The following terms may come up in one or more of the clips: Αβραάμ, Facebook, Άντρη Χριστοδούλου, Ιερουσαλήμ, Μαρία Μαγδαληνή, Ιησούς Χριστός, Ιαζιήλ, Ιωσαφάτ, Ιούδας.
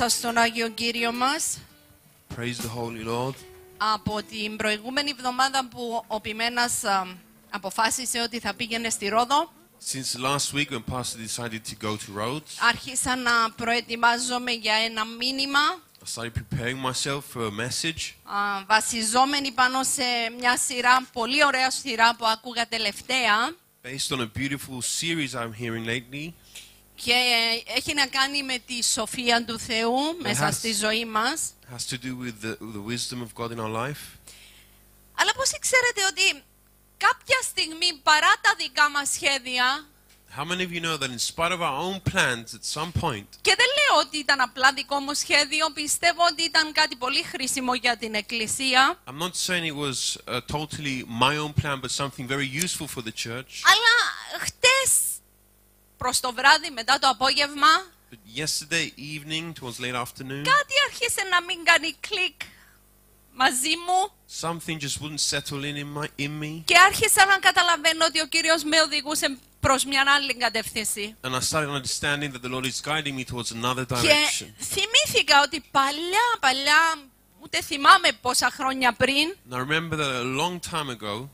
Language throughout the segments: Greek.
Δόξα στον Άγιο Κύριο μας. Praise the Holy Lord. Από την προηγούμενη εβδομάδα που ο Πιμένας αποφάσισε ότι θα πήγαινε στη Ρόδο. Since last week when Pastor decided to go to Rhodes. Άρχισα να προετοιμάζομαι για ένα μήνυμα. I started preparing myself for a message. Βασιζόμενοι πάνω σε μια σειρά, πολύ ωραία σειρά που ακούγα τελευταία. Based on a beautiful series I'm hearing lately. Και έχει να κάνει με τη σοφία του Θεού μέσα στη ζωή μας. Has to do with the wisdom of God in our life. Αλλά πώς ξέρετε ότι κάποια στιγμή παρά τα δικά μας σχέδια. How many of you know that in spite of our own plans, at some point? Και δεν λέω ότι ήταν απλά δικό μου σχέδιο. Πιστεύω ότι ήταν κάτι πολύ χρήσιμο για την Εκκλησία. I'm not saying it was totally my own plan, but something very useful for the church. Αλλά χτες προς το βράδυ, μετά το απόγευμα, but yesterday evening, towards late afternoon, κάτι άρχισε να μην κάνει κλικ μαζί μου. Something just wouldn't settle in me. Και άρχισα να καταλαβαίνω ότι ο Κύριος με οδηγούσε προς μια άλλη κατεύθυνση. And I started understanding that the Lord is guiding me towards another direction. Και θυμήθηκα ότι παλιά, ούτε θυμάμαι πόσα χρόνια πριν. I remember that a long time ago.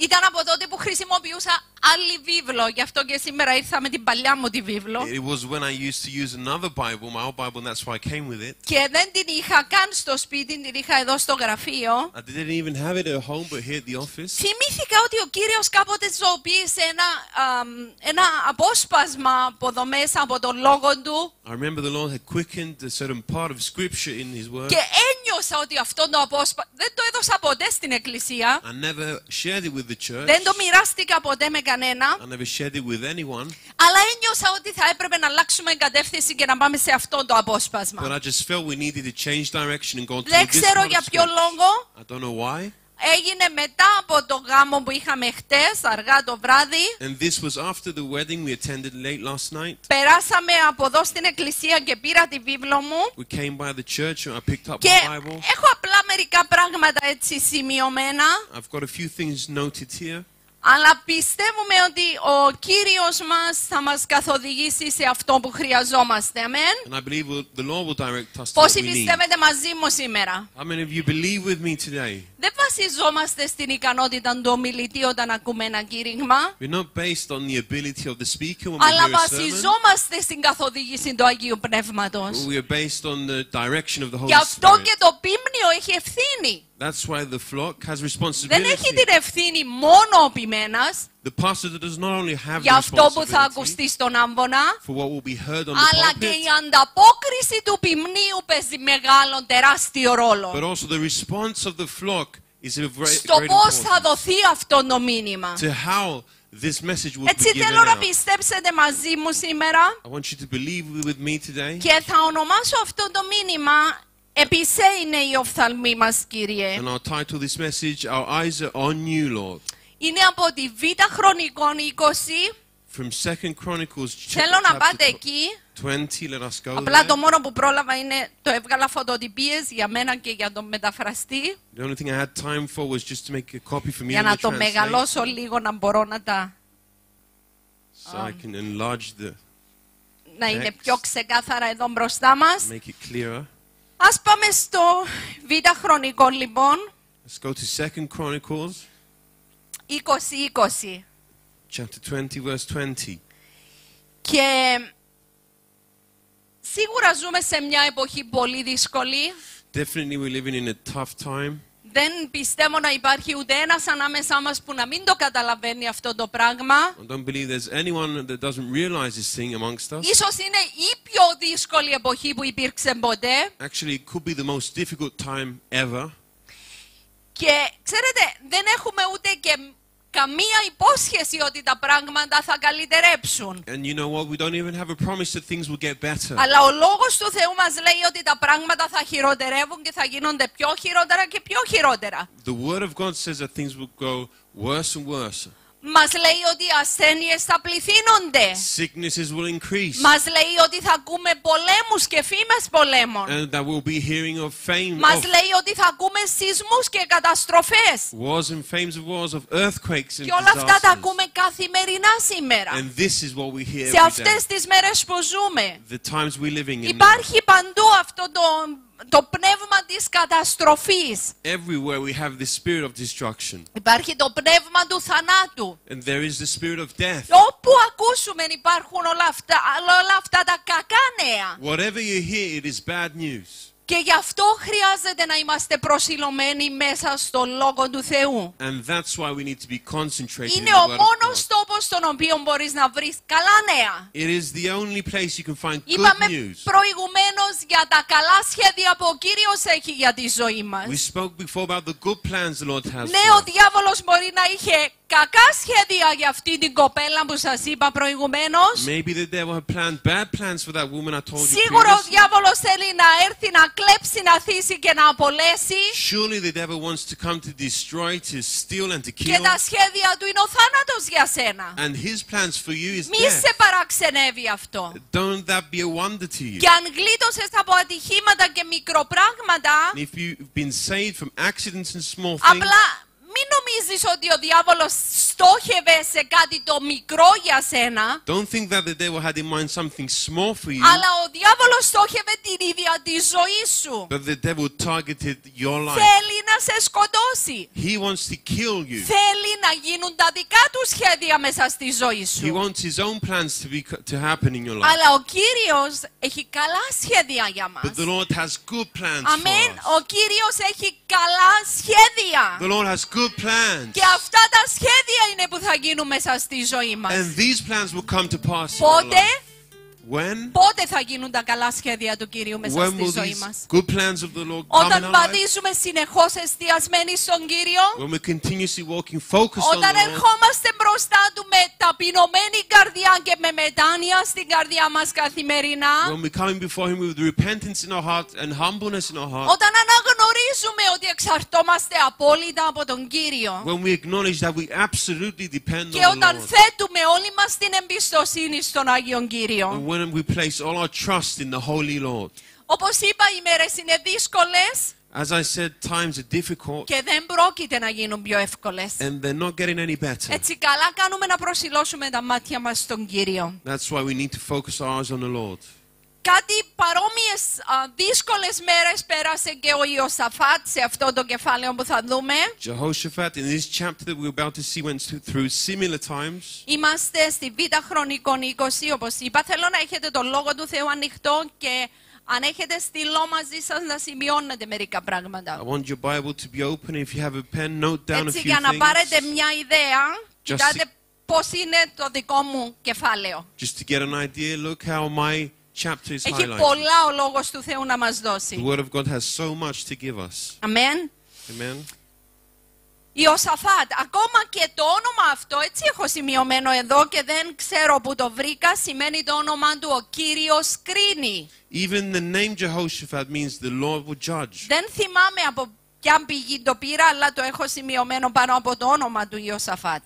Ήταν από τότε που χρησιμοποιούσα άλλη βίβλο, γι' αυτό και σήμερα ήρθα με την παλιά μου τη βίβλο. It was when I used to use another Bible, my old Bible, and that's why I came with it. Και δεν την είχα καν στο σπίτι, την είχα εδώ στο γραφείο. I didn't even have it at home, but here at the office. Θυμήθηκα ότι ο Κύριος κάποτε ζωοποίησε ένα απόσπασμα από εδώ μέσα από τον λόγο του. I remember the Lord had quickened a certain part of Scripture in His Word. Και ένιωσα ότι αυτό το απόσπασμα δεν το έδωσα ποτέ στην Εκκλησία. I never shared it with the church. Δεν το μοιράστηκα ποτέ με κανένα. I never shared it with anyone. Αλλά ένιωσα ότι θα έπρεπε να αλλάξουμε κατεύθυνση και να πάμε σε αυτό το απόσπασμα. But I just felt we needed to change direction and go to this. Δεν ξέρω για ποιο λόγο. I don't know why. Έγινε μετά από το γάμο που είχαμε χτες, αργά το βράδυ. And this was after the wedding we attended late last night. Περάσαμε από εδώ στην εκκλησία και πήρα τη βίβλο μου. We came by the church and I picked up the Bible. Έχω απλά μερικά πράγματα έτσι σημειωμένα. I've got a few things noted here. Αλλά πιστεύουμε ότι ο Κύριος μας θα μας καθοδηγήσει σε αυτό που χρειαζόμαστε. Amen. Πόσοι πιστεύετε μαζί μου σήμερα? Δεν βασιζόμαστε στην ικανότητα του ομιλητή όταν ακούμε ένα κήρυγμα, αλλά βασιζόμαστε στην καθοδήγηση του Αγίου Πνεύματος. Γι' αυτό και το πίμνιο έχει ευθύνη. That's why the flock has responsibility. Δεν έχει την ευθύνη μόνο ο πιμένας. The pastor does not only have the responsibility for what will be heard on the pulpit, but also the response of the flock is of great importance to how this message will be given out. I want you to believe with me today. Επίσης είναι οι οφθαλμοί μας, Κύριε. And our title this message, our eyes are on you, Lord. Είναι από τη Β' Χρονικών 20. From Second Chronicles. Θέλω να πάτε εκεί. 20, let us go. Απλά το μόνο που πρόλαβα είναι το έβγαλα φωτοτυπίες για μένα και για τον μεταφραστή. The only thing I had time for was just to make a copy for me. Για να το μεγαλώσω λίγο να μπορώ να τα. So I can enlarge the. Να είναι πιο ξεκάθαρα εδώ μπροστά μας. Make it clearer. Ας πάμε στο Β' Χρονικών, λοιπόν. Let's go to Second Chronicles. 20. Chapter 20, verse 20. Και σίγουρα ζούμε σε μια εποχή πολύ δύσκολη. Definitely we're living in a tough time. Δεν πιστεύω να υπάρχει ούτε ένας ανάμεσά μας που να μην το καταλαβαίνει αυτό το πράγμα. Ίσως είναι η πιο δύσκολη εποχή που υπήρξε ποτέ. Actually, it could be the most difficult time ever. Και ξέρετε, δεν έχουμε ούτε και καμία υπόσχεση ότι τα πράγματα θα καλυτερέψουν. And you know what? We don't even have a promise that things will get better. Αλλά ο λόγος του Θεού μας λέει ότι τα πράγματα θα χειροτερεύουν και θα γίνονται πιο χειρότερα και πιο χειρότερα. The word of God says that things will go worse and worse. Μας λέει ότι οι ασθένειες θα πληθύνονται. Sicknesses will increase. Μας λέει ότι θα ακούμε πολέμους και φήμες πολέμων. And that we'll be hearing of fame. Μας λέει ότι θα ακούμε σεισμούς και καταστροφές. Wars and fames of wars, of earthquakes and disasters. Και όλα αυτά τα ακούμε καθημερινά σήμερα. And this is what we hear every day. Σε αυτές τις μέρες που ζούμε. The times we living in. Υπάρχει παντού αυτό το πνεύμα της καταστροφής. Everywhere we have the spirit of destruction. Υπάρχει το πνεύμα του θανάτου. And there is the spirit of death. Όπου ακούσουμε υπάρχουν όλα αυτά τα κακά νέα. Whatever you hear, it is bad news. Και γι' αυτό χρειάζεται να είμαστε προσιλωμένοι μέσα στο Λόγο του Θεού. Είναι ο μόνος τόπος στον οποίο μπορείς να βρεις καλά νέα. Είπαμε προηγουμένως για τα καλά σχέδια που ο Κύριος έχει για τη ζωή μας. Ναι, ο διάβολος μπορεί να είχε κακά σχέδια για αυτή την κοπέλα που σας είπα προηγουμένως. Σίγουρα ο διάβολος θέλει να έρθει να κλέψει, να θύσει και να απολέσει. Και τα σχέδια του είναι ο θάνατος για σένα. Μη σε παραξενεύει αυτό. Και αν γλίτωσες από ατυχήματα και μικροπράγματα, απλά μην νομίζεις ότι ο διάβολος στόχευε σε κάτι το μικρό για σένα. Αλλά ο διάβολος στόχευε την ίδια τη ζωή σου. Θέλει να σε σκοτώσει. Θέλει να γίνουν τα δικά του σχέδια μέσα στη ζωή σου. Αλλά ο Κύριος έχει καλά σχέδια για μας. Αμήν, ο Κύριος έχει καλά σχέδια. Και αυτά τα σχέδια είναι που θα γίνουν μέσα στη ζωή μας. Πότε θα γίνουν τα καλά σχέδια του Κυρίου μέσα στη ζωή μας? Όταν βαδίζουμε συνεχώς εστιασμένοι στον Κύριο, όταν ερχόμαστε μπροστά του με ταπεινωμένη καρδιά και με μετάνοια στην καρδιά μας καθημερινά, όταν αναγνωρίζουμε ότι εξαρτώμαστε απόλυτα από τον Κύριο και όταν θέτουμε όλη μας την εμπιστοσύνη στον Άγιον Κύριο. When we place all our trust in the Holy Lord. Όπως είπα, οι μέρες είναι δύσκολες. As I said, times are difficult. Και δεν πρόκειται να γίνουν πιο εύκολες. And they're not getting any better. Έτσι καλά κάνουμε να προσιλώσουμε τα μάτια μας στον Κύριο. That's why we need to focus our eyes on the Lord. Κάτι παρόμοιες δύσκολες μέρες πέρασε και ο Ιωσαφάτ σε αυτό το κεφάλαιο που θα δούμε. Είμαστε στη Β' Χρονικών 20, όπως είπα. Θέλω να έχετε το Λόγο του Θεού ανοιχτό και αν έχετε στυλό μαζί σας να σημειώνετε μερικά πράγματα. Έτσι για να πάρετε μια ιδέα, κοιτάτε πώς είναι το δικό μου κεφάλαιο. Έχει πολλά ο Λόγος του Θεού να μας δώσει. Αμήν. Ιωσαφάτ, ακόμα και το όνομα αυτό, έτσι έχω σημειωμένο εδώ και δεν ξέρω που το βρήκα, σημαίνει το όνομα του ο Κύριος κρίνει. Δεν θυμάμαι από ποια πηγή το πήρα, αλλά το έχω σημειωμένο πάνω από το όνομα του Ιωσαφάτ.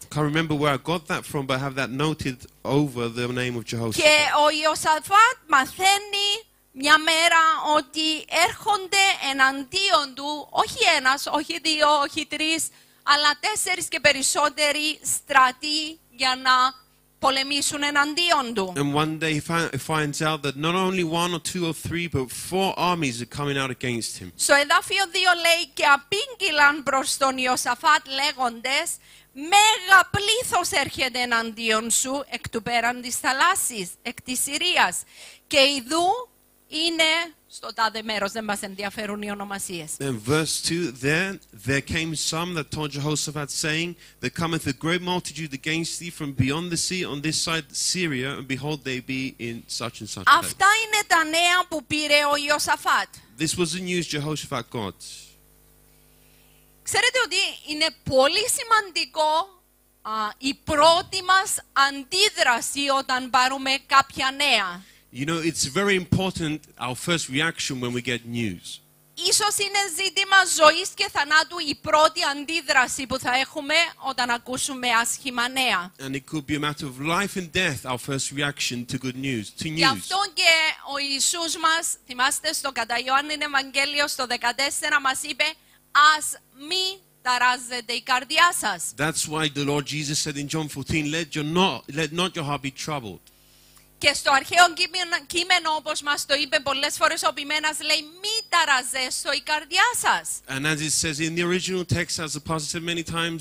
Και ο Ιωσαφάτ μαθαίνει μια μέρα ότι έρχονται εναντίον του όχι ένας, όχι δύο, όχι τρεις, αλλά 4 και περισσότεροι στρατοί για να πολεμήσουν εναντίον του. Στο εδάφιο 2 λέει και απήγγυλαν προς τον Ιωσαφάτ λέγοντες «Μέγα πλήθος έρχεται εναντίον σου εκ του πέραν της θαλάσσης, εκ της Συρίας και ιδού είναι στο τάδε μέρος». Δεν μας ενδιαφέρουν οι ονομασίες. In verse 2 there came some that told Jehoshaphat saying, there cometh a great multitude against thee from beyond the sea on this side Syria, and behold they be in such and such. Αυτά είναι τα νέα που πήρε ο Ιωσαφάτ. This was the news Jehoshaphat got. Ξέρετε ότι είναι πολύ σημαντικό η πρώτη μας αντίδραση όταν πάρουμε κάποια νέα. You know, it's very important our first reaction when we get news. Ίσως είναι ζήτημα ζωής και θανάτου η πρώτη αντίδραση που θα έχουμε όταν ακούσουμε άσχημα νέα. Γι' αυτό και ο Ιησούς μας, θυμάστε στο κατά Ιωάννην Ευαγγέλιο στο 14 μας είπε «Ας μη ταράζεται η καρδιά σας». That's why the Lord Jesus said in John 14, let not your heart be troubled. Και στο αρχαίο κείμενο, όπως μας το είπε πολλές φορές ο ποιμένας, λέει «Μη ταραζέστο η καρδιά σας». And as it says in the original text, as the pastor said many times,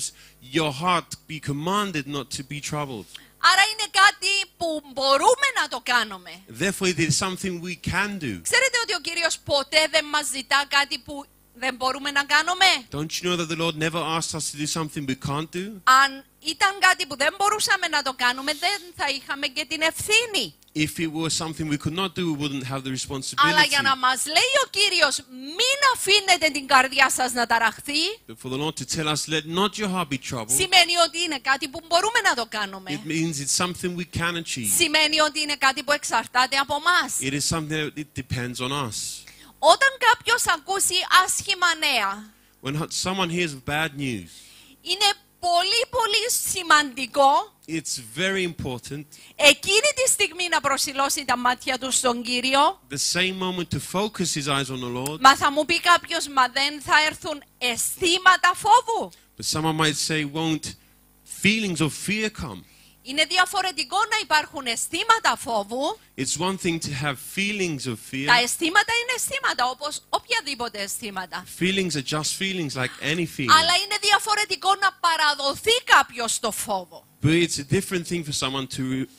your heart be commanded not to be troubled. Άρα είναι κάτι που μπορούμε να το κάνουμε. Therefore it is something we can do. Ξέρετε ότι ο Κύριος ποτέ δεν μας ζητά κάτι που δεν μπορούμε να κάνουμε. Don't you know that the Lord never asked us to do something we can't do? Αν ήταν κάτι που δεν μπορούσαμε να το κάνουμε, δεν θα είχαμε και την ευθύνη. If it was something we could not do, we wouldn't have the responsibility. Αλλά για να μας λέει ο Κύριος, μην αφήνετε την καρδιά σας να ταραχθεί. But for the Lord to tell us, let not your heart be troubled. Σημαίνει ότι είναι κάτι που μπορούμε να το κάνουμε. It means it's something we can achieve. Σημαίνει ότι είναι κάτι που εξαρτάται από μας. It is something that it depends on us. Όταν κάποιος ακούσει άσχημα νέα, when someone hears bad news, είναι πολύ σημαντικό. It's very important. Εκείνη τη στιγμή να προσιλώσει τα μάτια του στον Κύριο. The same moment to focus his eyes on the Lord. Μα θα μου πει κάποιος, μα δεν θα έρθουν αισθήματα φόβου. But someone might say, won't feelings of fear come? Είναι διαφορετικό να υπάρχουν αισθήματα φόβου. It's one thing to have feelings of fear. Τα αισθήματα είναι αισθήματα, όπως οποιαδήποτε αισθήματα. Feelings are just feelings, like any feeling. Αλλά είναι διαφορετικό να παραδοθεί κάποιος στο φόβο. But it's a different thing for someone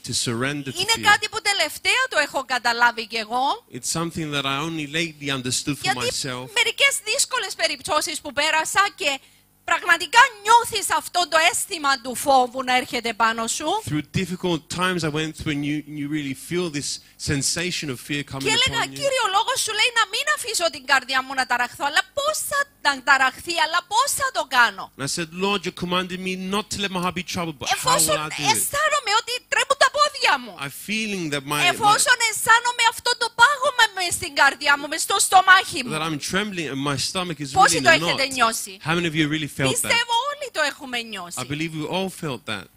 to surrender to fear. Είναι κάτι που τελευταία το έχω καταλάβει κι εγώ. It's something that I only lately understood for myself. Γιατί μερικές δύσκολες περιπτώσεις που πέρασα και πραγματικά νιώθεις αυτό το αίσθημα του φόβου να έρχεται πάνω σου. Και έλεγα, Κύριο, λόγος σου λέει να μην αφήσω την καρδιά μου να ταραχθώ, αλλά πώς θα ταραχθεί, αλλά πώς θα το κάνω. Εφόσον αισθάνομαι ότι τρέμουν τα πόδια μου. Εφόσον αισθάνομαι αυτό το πάγωμα με στην καρδιά μου, μες στο στομάχι μου. Πόσοι το έχετε νιώσει? Πιστεύω όλοι το έχουμε νιώσει. I believe we all felt that.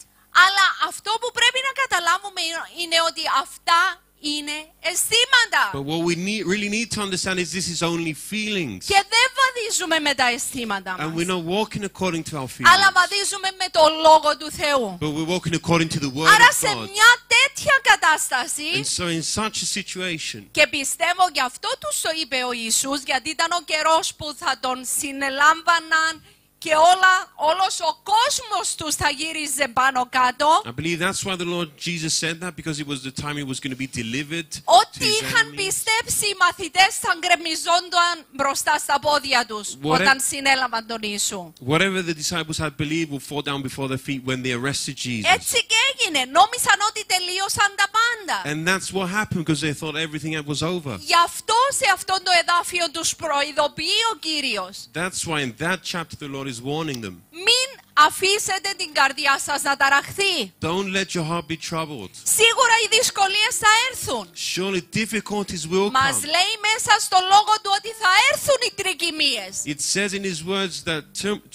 Αλλά αυτό που πρέπει να καταλάβουμε είναι ότι αυτά είναι αισθήματα. But what we really need to understand is this is only feelings. Και δεν βαδίζουμε με τα αισθήματα μας. And we're not walking according to our feelings. Αλλά βαδίζουμε με το λόγο του Θεού. But we're walking according to the word of God. Άρα σε μια τέτοια κατάσταση. And so in such a situation. Και πιστεύω γι' αυτό τους το είπε ο Ιησούς, γιατί ήταν ο καιρός που θα τον συνελάμβαναν. Και όλος ο κόσμος τους θα γύριζε πάνω κάτω. Ότι είχαν πιστέψει οι μαθητές θα γκρεμιζόνταν μπροστά στα πόδια τους όταν συνέλαβαν τον Ιησού. Έτσι και έγινε. Νόμισαν ότι τελείωσαν τα πάντα. Γι' αυτό σε αυτό το εδάφιο τους προειδοποιεί ο Κύριος. Μην αφήσετε την καρδιά σας να ταραχθεί. Don't let your heart be troubled. Σίγουρα οι δυσκολίες θα έρθουν. Surely difficulties will come. Μας λέει μέσα στο λόγο του ότι θα έρθουν οι τρικυμίες. It says in his words that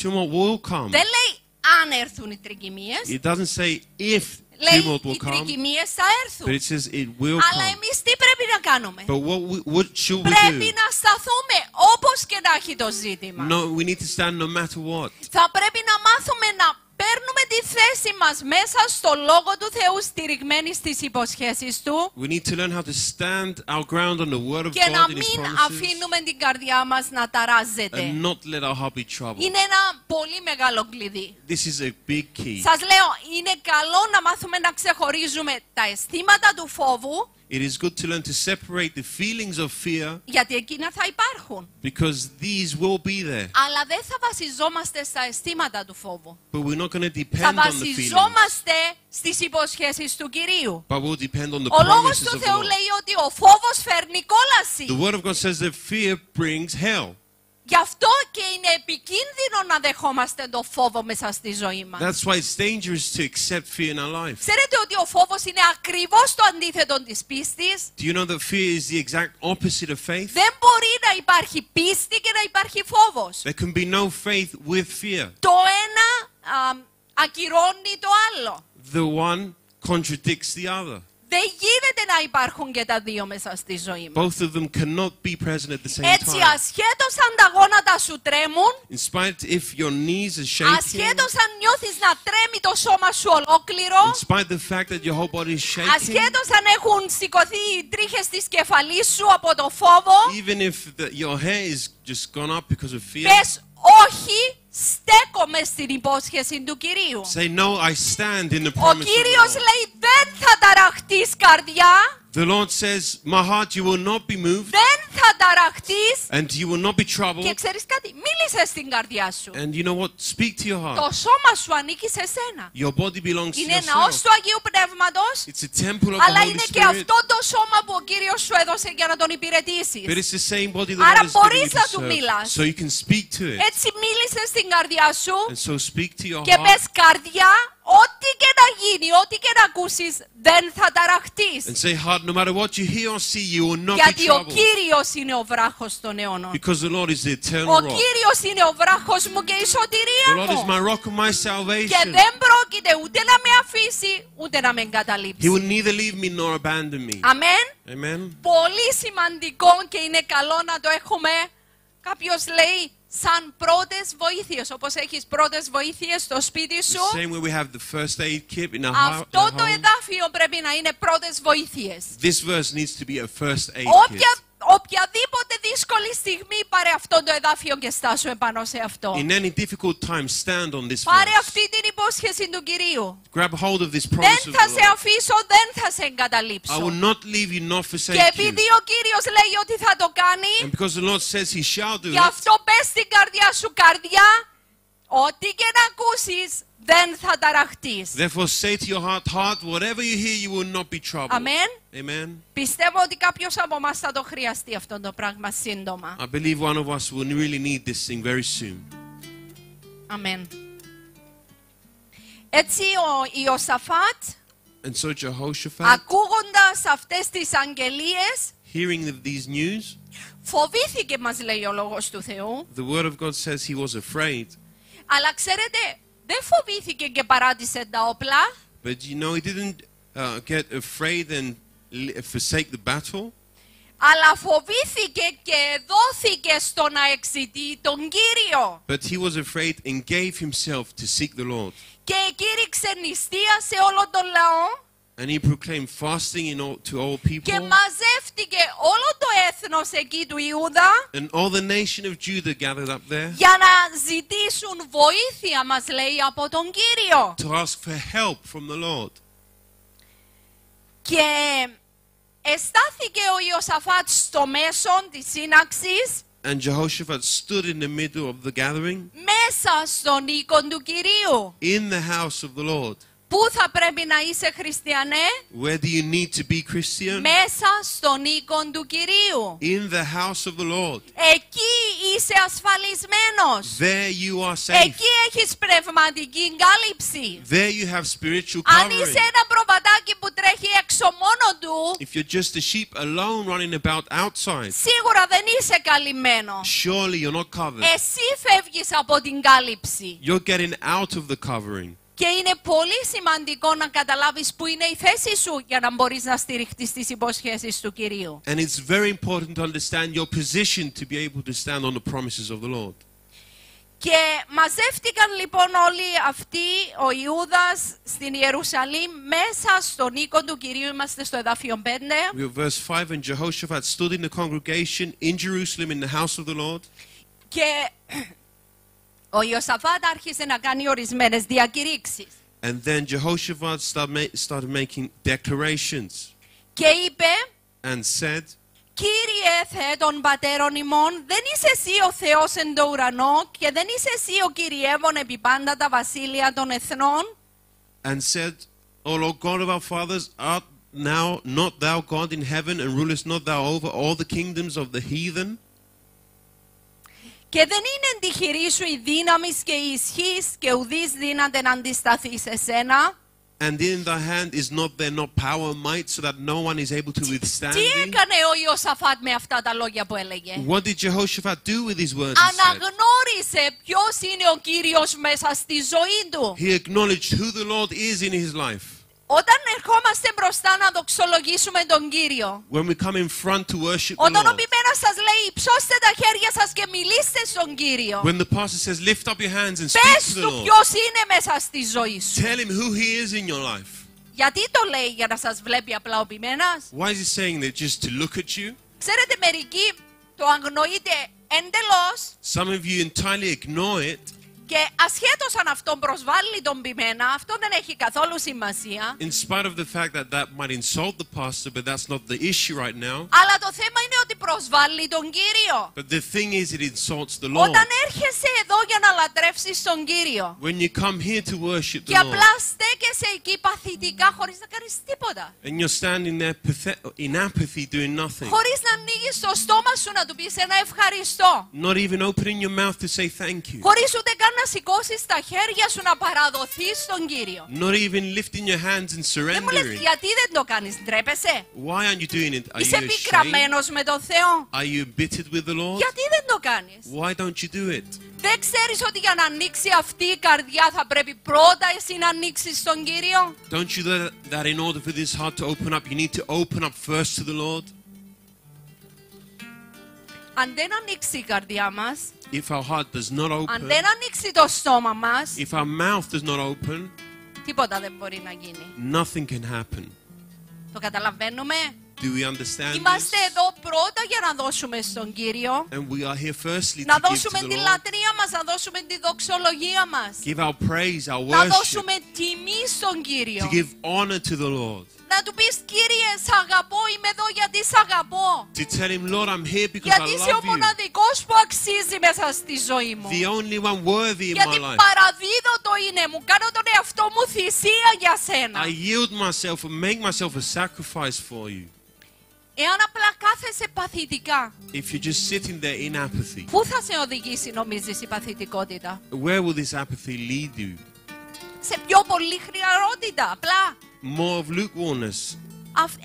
turmoil will come. Δεν λέει αν έρθουν οι τρικυμίες. It doesn't say if turmoil will come. Οι τρικυμίες θα έρθουν. But it says it will come. Αλλά εμείς τι πρέπει να κάνουμε? But what should we do? Πρέπει να σταθούμε όπως και να έχει το ζήτημα. No, we need to stand no matter what. Θα πρέπει να μάθουμε να παίρνουμε τη θέση μας μέσα στο λόγο του Θεού, στηριγμένοι στις υποσχέσεις του. We need to learn how to stand our ground on the word of God. Και να μην αφήνουμε την καρδιά μας να ταράζεται. And not let our heart be troubled. Είναι ένα πολύ μεγάλο κλειδί. This is a big key. Σας λέω, είναι καλό να μάθουμε να ξεχωρίζουμε τα αισθήματα του φόβου. It is good to learn to separate the feelings of fear. Γιατί εκείνα θα υπάρχουν. Because these will be there. Αλλά δεν θα βασιζόμαστε στα αισθήματα του φόβου. But we're not going to depend on the feelings. Θα βασιζόμαστε στις υποσχέσεις του Κυρίου. But we'll depend on the promises of the Lord. Ο λόγος του Θεού λέει ότι ο φόβος φέρνει κόλαση. The word of God says that fear brings hell. Γι' αυτό και είναι επικίνδυνο να δεχόμαστε το φόβο μέσα στη ζωή μας. Ξέρετε ότι ο φόβος είναι ακριβώς το αντίθετο της πίστης. Δεν μπορεί να υπάρχει πίστη και να υπάρχει φόβος. Το ένα ακυρώνει το άλλο. Δεν γίνεται να υπάρχουν και τα δύο μέσα στη ζωή μας. Both of them cannot be present at the same time. Έτσι, ασχέτως αν τα γόνατα σου τρέμουν, ασχέτως αν νιώθεις να τρέμει το σώμα σου ολόκληρο, ασχέτως αν έχουν σηκωθεί οι τρίχες της κεφαλής σου από το φόβο, πες όχι, στέκομαι στην υπόσχεση του Κυρίου. Say, no, I stand in the promise. Ο Κύριος λέει δεν θα ταραχτείς καρδιά. The Lord says, my heart, you will not be moved. Δεν θα ταραχτείς. And you will not be troubled. Και ξέρεις κάτι, μίλησε στην καρδιά σου. And you know what? Speak to your heart. Το σώμα σου ανήκει σε σένα. Your body belongs to yourself. Είναι ναός του Αγίου Πνεύματος. It's a temple of the Holy Spirit. Αλλά είναι και αυτό το σώμα που ο Κύριος σου έδωσε για να τον υπηρετήσεις. But it's the same body that Άρα μπορείς να του μίλας. So you can speak to it. Έτσι μίλησε στην καρδιά σου. And so speak to your heart. Και πες καρδιά, ό,τι και να γίνει, ό,τι και να ακούσεις, δεν θα ταραχτείς. And say, heart, no matter what you hear or see, you will not be troubled. Γιατί ο Κύριος είναι ο βράχος των αιώνων. Because the Lord is the eternal rock. Ο Κύριος είναι ο βράχος μου και η σωτηρία μου. The Lord is my rock and my salvation. Και δεν πρόκειται ούτε να με αφήσει, ούτε να με εγκαταλείψει. He will neither leave me nor abandon me. Amen. Amen. Πολύ σημαντικό και είναι καλό να το έχουμε. Κάποιος λέει, σαν πρώτες βοήθειες, όπως έχεις πρώτες βοήθειες στο σπίτι σου, αυτό το εδάφιο πρέπει να είναι πρώτες βοήθειες. Οποιαδήποτε δύσκολη στιγμή πάρε αυτό το εδάφιο και στάσου επάνω σε αυτό. Πάρε αυτή την υπόσχεση του Κυρίου. Δεν θα σε αφήσω, δεν θα σε εγκαταλείψω. Και επειδή ο Κύριος λέει ότι θα το κάνει, γι' αυτό πες στην καρδιά σου, καρδιά, ό,τι και να ακούσεις, δεν θα ταραχτείς. Therefore say to your heart, heart, whatever you hear, you will not be troubled. Amen. Amen. Πιστεύω ότι κάποιος από μας θα το χρειαστεί αυτό το πράγμα σύντομα. I believe one of us will really need this thing very soon. Amen. Έτσι ο Ιωσαφάτ, and so Jehoshaphat, ακούγοντας αυτές τις αγγελίες, hearing these news, φοβήθηκε, μας λέει ο λόγος του Θεού. The word of God says he was afraid. Αλλά ξέρετε, δεν φοβήθηκε και παράτησε τα όπλα. But you know, he didn't get afraid and forsake the battle. Αλλά φοβήθηκε και δόθηκε στο να εξητεί τον Κύριο. But he was afraid and gave himself to seek the Lord. Και κήρυξε νηστεία σε όλο τον λαό. And he proclaimed fasting to all people. Και μαζεύτηκε όλο το έθνος εκεί του Ιούδα. And all the nation of Judah gathered up there. Για να ζητήσουν βοήθεια, μας λέει, από τον Κύριο. To ask for help from the Lord. Και εστάθηκε ο Ιωσαφάτ στο μέσον της σύναξης. And Jehoshaphat stood in the middle of the gathering. Μέσα στον οίκο του Κυρίου. In the house of the Lord. Πού θα πρέπει να είσαι χριστιανέ; Where do you need to be Christian? Μέσα στον οίκο του Κυρίου. In the house of the Lord. Εκεί είσαι ασφαλισμένος. There you are safe. Εκεί έχεις πνευματική κάλυψη. There you have spiritual covering. Αν είσαι ένα προβατάκι που τρέχει έξω μόνο του, if you're just a sheep alone running about outside, σίγουρα δεν είσαι καλυμμένος. Surely you're not covered. Εσύ φεύγεις από την κάλυψη. You're getting out of the covering. Και είναι πολύ σημαντικό να καταλάβεις που είναι η θέση σου για να μπορείς να στηριχτείς στις υποσχέσεις του Κυρίου. And it's very important to understand your position to be able to stand on the promises of the Lord. Και μαζεύτηκαν λοιπόν όλοι αυτοί, ο Ιούδας στην Ιερουσαλήμ, μέσα στον οίκο του Κυρίου. Είμαστε στο εδάφιο 5. Verse 5, and Jehoshaphat stood in the congregation in Jerusalem in the house of the Lord. Και ο Ιωσαφάτ άρχισε να κάνει ορισμένες διακηρύξεις. And then Jehoshaphat started making declarations. Και είπε, and said, Κύριε Θεέ των πατέρων ημών, δεν είσαι εσύ ο Θεός εν το ουρανό και δεν είσαι εσύ ο Κυριεύων επί πάντα τα βασίλεια των εθνών. And said, O Lord God of our fathers, art now not thou God in heaven and rulest not thou over all the kingdoms of the heathen? Και δεν είναι εν τη χειρή σου η δύναμης και η ισχύς, και ουδείς δύναται να αντισταθεί σε σένα. And in the hand is not there no power and might, so that no one is able to withstand. Τι έκανε ο Ιωσαφάτ με αυτά τα λόγια που έλεγε; What did Jehoshaphat do with his words? Αναγνώρισε ποιος είναι ο Κύριος μέσα στη ζωή του. He acknowledged who the Lord is in his life. Όταν ερχόμαστε μπροστά να δοξολογήσουμε τον Κύριο, όταν ο πιμένος σας λέει υψώστε τα χέρια σας και μιλήστε στον Κύριο, πες του ποιος είναι μέσα στη ζωή σου. Γιατί το λέει; Για να σας βλέπει απλά ο πιμένος; Ξέρετε, μερικοί το αγνοείτε εντελώς. Και ασχέτως αν αυτόν προσβάλλει τον πειμένα, αυτό δεν έχει καθόλου σημασία. Αλλά το θέμα είναι ότι προσβάλλει τον Κύριο. Όταν έρχεσαι εδώ για να λατρεύσεις τον Κύριο και απλά στέκεσαι εκεί παθητικά χωρίς να κάνεις τίποτα, χωρίς να ανοίγεις το στόμα σου να του πεις ένα ευχαριστώ, χωρίς ούτε καν να σηκώσεις τα χέρια σου να παραδοθείς στον Κύριο. Δεν μου λες γιατί δεν το κάνεις; Ντρέπεσαι; Είσαι πικραμένος με τον Θεό; Γιατί δεν το κάνεις; Δεν ξέρεις ότι για να ανοίξει αυτή η καρδιά θα πρέπει πρώτα εσύ να ανοίξεις στον Κύριο; Αν δεν ανοίξει η καρδιά μας, αν δεν ανοίξει το στόμα μας, τίποτα δεν μπορεί να γίνει. Το καταλαβαίνουμε; Είμαστε εδώ πρώτα για να δώσουμε στον Κύριο, να δώσουμε τη λατρεία μας, να δώσουμε τη δοξολογία μας, να δώσουμε τιμή στον Κύριο, να του πεις Κύριε σ' αγαπώ, είμαι εδώ γιατί σ' αγαπώ, γιατί είσαι ο μοναδικός που αξίζει μέσα στη ζωή μου, γιατί παραδίδωτο είναι, μου κάνω τον εαυτό μου θυσία για σένα. Εάν απλά κάθεσαι παθητικά, πού θα σε οδηγήσει νομίζεις η παθητικότητα; Σε πιο πολύ χλιαρότητα, απλά. More of lukewarmness.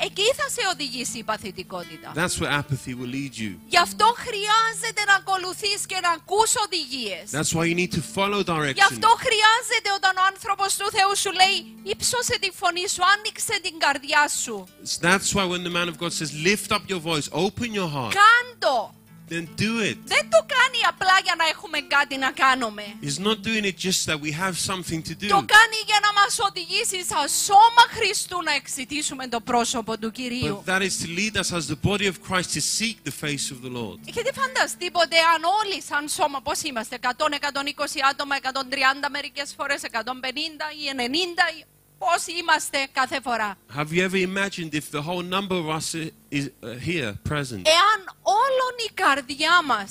Εκεί θα σε οδηγήσει η παθητικότητα. That's where apathy will lead you. Γι' αυτό χρειάζεται να ακολουθείς και να ακούς οδηγίες. That's why you need to follow direction. Γι' αυτό χρειάζεται όταν ο άνθρωπος του Θεού σου λέει υψώσε τη φωνή σου, άνοιξε την καρδιά σου. That's why when the man of God says lift up your voice, open your heart. Κάντο. Then do it. Δεν το κάνει απλά για να έχουμε κάτι να κάνουμε. He's not doing it just that we have something to do. Το κάνει για να μας οδηγήσει σαν σώμα Χριστού να εξητήσουμε το πρόσωπο του Κυρίου. But that is to lead us as the body of Christ to seek the face of the Lord. Έχετε φανταστεί ποτέ αν όλοι σαν σώμα πώς είμαστε; 100, 120 άτομα, 130 μερικές φορές, 150 ή 90. Πώς είμαστε κάθε φορά; Have you ever imagined if the whole number of us is here present? Εάν όλον η καρδιά μας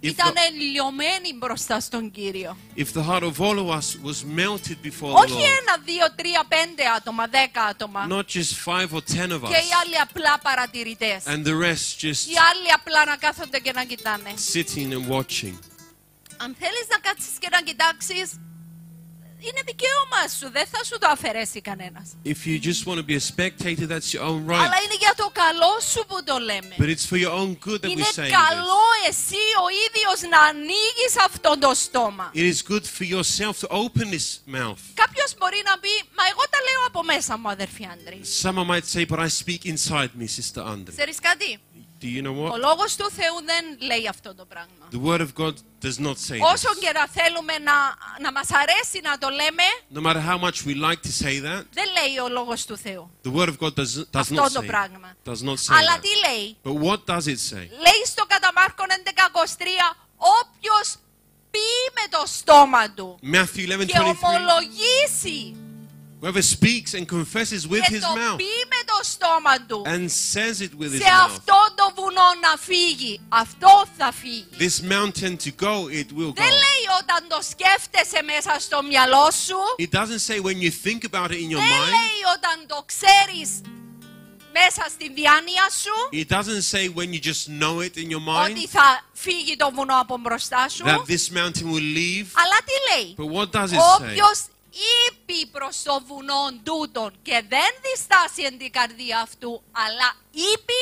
ήταν λιωμένη μπροστά στον Κύριο. If the heart of all of us was melted before the Lord. Όχι 1, 2, 3, 5 άτομα, 10 άτομα. Not just 5 or 10 of us. Και οι άλλοι απλά παρατηρητές. And the rest just. Οι άλλοι απλά να κάθονται και να κοιτάνε. Sitting and watching. Αν θέλεις να κάτσεις και να κοιτάξεις, είναι δικαίωμά σου, δεν θα σου το αφαιρέσει κανένας. If you just want to be a spectator, that's your own right. Αλλά είναι για το καλό σου που το λέμε. But it's for your own good that we say this. Είναι καλό εσύ ο ίδιος να ανοίγεις αυτό το στόμα. It is good for yourself to open this mouth. Κάποιος μπορεί να πει, μα εγώ τα λέω από μέσα μου, αδερφή Άντρη. Someone might say, but I speak inside me, sister Άντρη. Ξέρεις κάτι; Do you know what? Ο λόγος του Θεού δεν λέει αυτό το πράγμα. The word of God does not say this. Όσο και να θέλουμε να μας αρέσει να το λέμε, no matter how much we like to say that, δεν λέει ο λόγος του Θεού. The word of God does not say. Αυτό το πράγμα. Does not say. Αλλά τι λέει; But what does it say? Λέει στο κατά Μάρκον 11:23, όποιος πει με το στόμα του και ομολογήσει. Whoever speaks and confesses with his mouth and says it with his mouth, this mountain to go, it will go. It doesn't say when you think about it in your mind. μέσα στην διάνοια σου. It doesn't say when you just know it in your mind. Ότι θα φύγει το βουνό από μπροστά σου. That this mountain will leave. Αλλά τι λέει; But what does it say? Όποιος είπε προς το βουνόν τούτον και δεν διστάσει εν την καρδία αυτού, αλλά είπε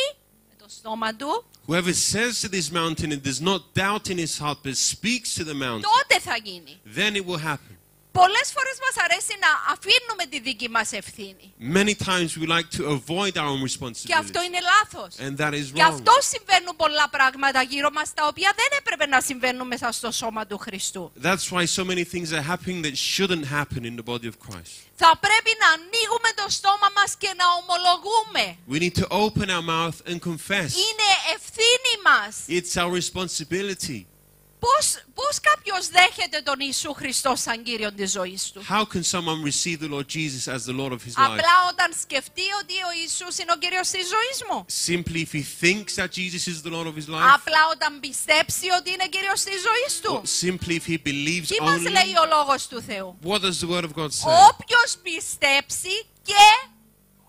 με το στόμα του. Whoever says to this mountain and does not doubt in his heart but speaks to the mountain, τότε θα γίνει. Then it will happen. Πολλές φορές μας αρέσει να αφήνουμε τη δική μας ευθύνη. Many times we like to avoid our own responsibility. Και αυτό είναι λάθος. And that is wrong. Γι' αυτό συμβαίνουν πολλά πράγματα γύρω μας τα οποία δεν έπρεπε να συμβαίνουν μέσα στο σώμα του Χριστού. That's why so many things are happening that shouldn't happen in the body of Christ. Θα πρέπει να ανοίγουμε το στόμα μας και να ομολογούμε. We need to open our mouth and confess. Είναι ευθύνη μας. It's our responsibility. Πώς κάποιος δέχεται τον Ιησού Χριστό σαν Κύριο της ζωής του; How can someone receive the Lord Jesus as the Lord of his life? Απλά όταν σκεφτεί ότι ο Ιησούς είναι ο Κύριος της ζωής μου. Simply if he thinks that Jesus is the Lord of his life. Απλά όταν πιστέψει ότι είναι Κύριος της ζωής του. Simply if he believes only. Τι μας λέει ο λόγος του Θεού; What does the word of God say? Όποιος πιστέψει και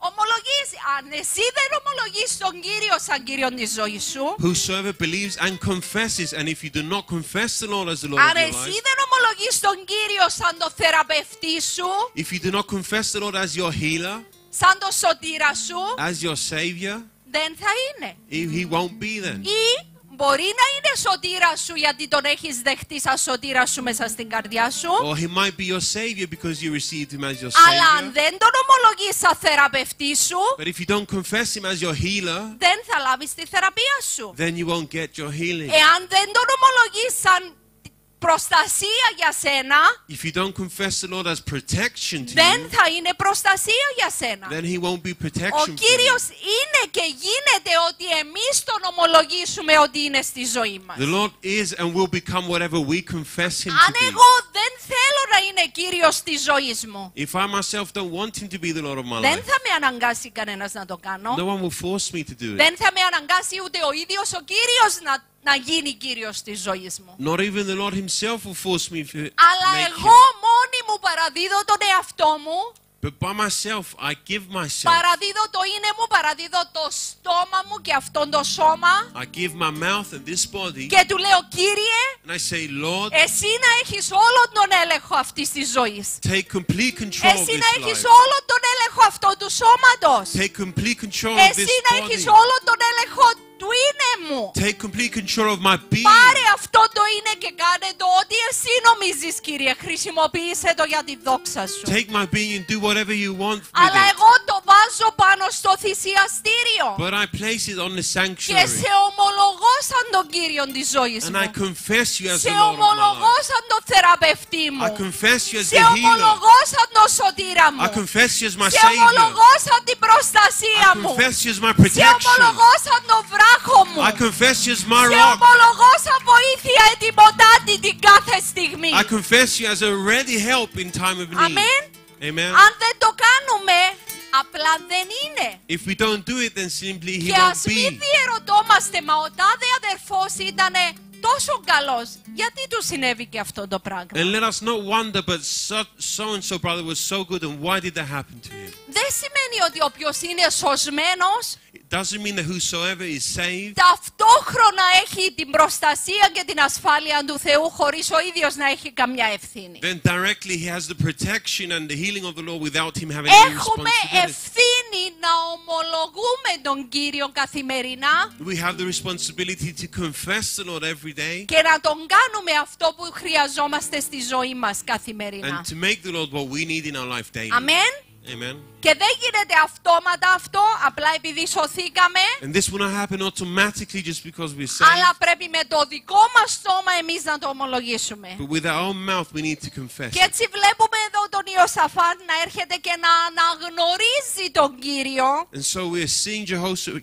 ομολογήσει. Αν εσύ δεν ομολογείς τον Κύριο σαν Κύριον της ζωής σου, whosoever believes and confesses, and if you do not confess the Lord as the Lord of your life, αν εσύ δεν ομολογείς τον Κύριο σαν το θεραπευτή σου, if you do not confess the Lord as your healer, σαν το σωτήρα σου, as your savior, δεν θα είναι. He won't be then. Ή μπορεί να είναι σωτήρας σου γιατί τον έχεις δεχτεί σαν σωτήρα σου μέσα στην καρδιά σου. Or he might be your savior because you received him as your savior. Αλλά αν δεν τον ομολογείς σαν θεραπευτή σου, but if you don't confess him as your healer, δεν θα λάβεις τη θεραπεία σου. Then you won't get your healing. Εάν δεν τον ομολογείς σαν προστασία για σένα, if you don't confess the Lord as protection to you, δεν θα είναι προστασία για σένα. Then he won't be protection. Ο Κύριος είναι και γίνεται ότι εμείς τον ομολογήσουμε ότι είναι στη ζωή μας. The Lord is and will become whatever we confess him to be. Αν εγώ δεν θέλω να είναι Κύριος της ζωής μου, if I myself don't want him to be the Lord of my life, δεν θα με αναγκάσει κανένας να το κάνω. No one will force me to do it. Δεν θα με αναγκάσει ούτε ο ίδιος ο Κύριος να γίνει Κύριος της ζωής μου. Not even the Lord himself will force me to. Αλλά εγώ μόνη μου παραδίδω τον εαυτό μου. But by myself I give myself. Παραδίδω το είναι μου, παραδίδω το στόμα μου και αυτόν το σώμα. I give my mouth and this body. Και του λέω, Κύριε, and I say, Lord, εσύ να έχεις όλο τον έλεγχο αυτής της ζωής. Take complete control of this life. Εσύ να έχεις όλο τον έλεγχο αυτού του σώματος. Take complete control of this body. Εσύ να έχεις όλο τον έλεγχο του είναι μου. Take complete control of my being. Πάρε αυτό το είναι και κάνε το ό,τι εσύ νομίζεις, Κύριε. Χρησιμοποίησέ το για τη δόξα σου. Take my being and do whatever you want. Αλλά εγώ το βάζω πάνω στο θυσιαστήριο. But I place it on the sanctuary. Και σε ομολογώ σαν τον Κύριον της ζωής μου. And I confess you as the Lord of my life. Σε ομολογώ σαν τον θεραπευτή μου. I confess you as the healer. Σε ομολογώ σαν τον σωτήρα μου. I confess you as my savior. Σε ομολογώ σαν την προστασία μου. I confess you as my protection. Σε ομολογώ σαν τον βράχο. I confess you as my rock. I confess you as a ready help in time of need. Amen. Amen. Απλά δεν είναι. If we don't do it, then simply he won't be. Και μην διερωτόμαστε, μα ο τάδε αδερφός ήτανε τόσο καλός, γιατί του συνέβη και αυτό το πράγμα; And let us not wonder, but so and so brother was so good, and why did that happen to him? Δεν σημαίνει ότι όποιος είναι σωσμένος, it doesn't mean that whosoever is saved, ταυτόχρονα έχει την προστασία και την ασφάλεια του Θεού χωρίς ο ίδιος να έχει καμιά ευθύνη. Then directly he has the protection and the healing of the Lord without him having any responsibility. Να ομολογούμε τον Κύριο καθημερινά. We have the responsibility to confess the Lord every day. Και να τον κάνουμε αυτό που χρειαζόμαστε στη ζωή μας καθημερινά. And to make the Lord what we need in our life daily. Amen. Amen. Και δεν γίνεται αυτόματα αυτό, απλά επειδή σωθήκαμε. And this will not happen automatically just because we say. Αλλά πρέπει με το δικό μας στόμα εμείς να το ομολογήσουμε. But with our own mouth we need to confess. Και έτσι βλέπουμε εδώ τον Ιωσαφάτ να έρχεται και να αναγνωρίζει τον Κύριο. And so we are seeing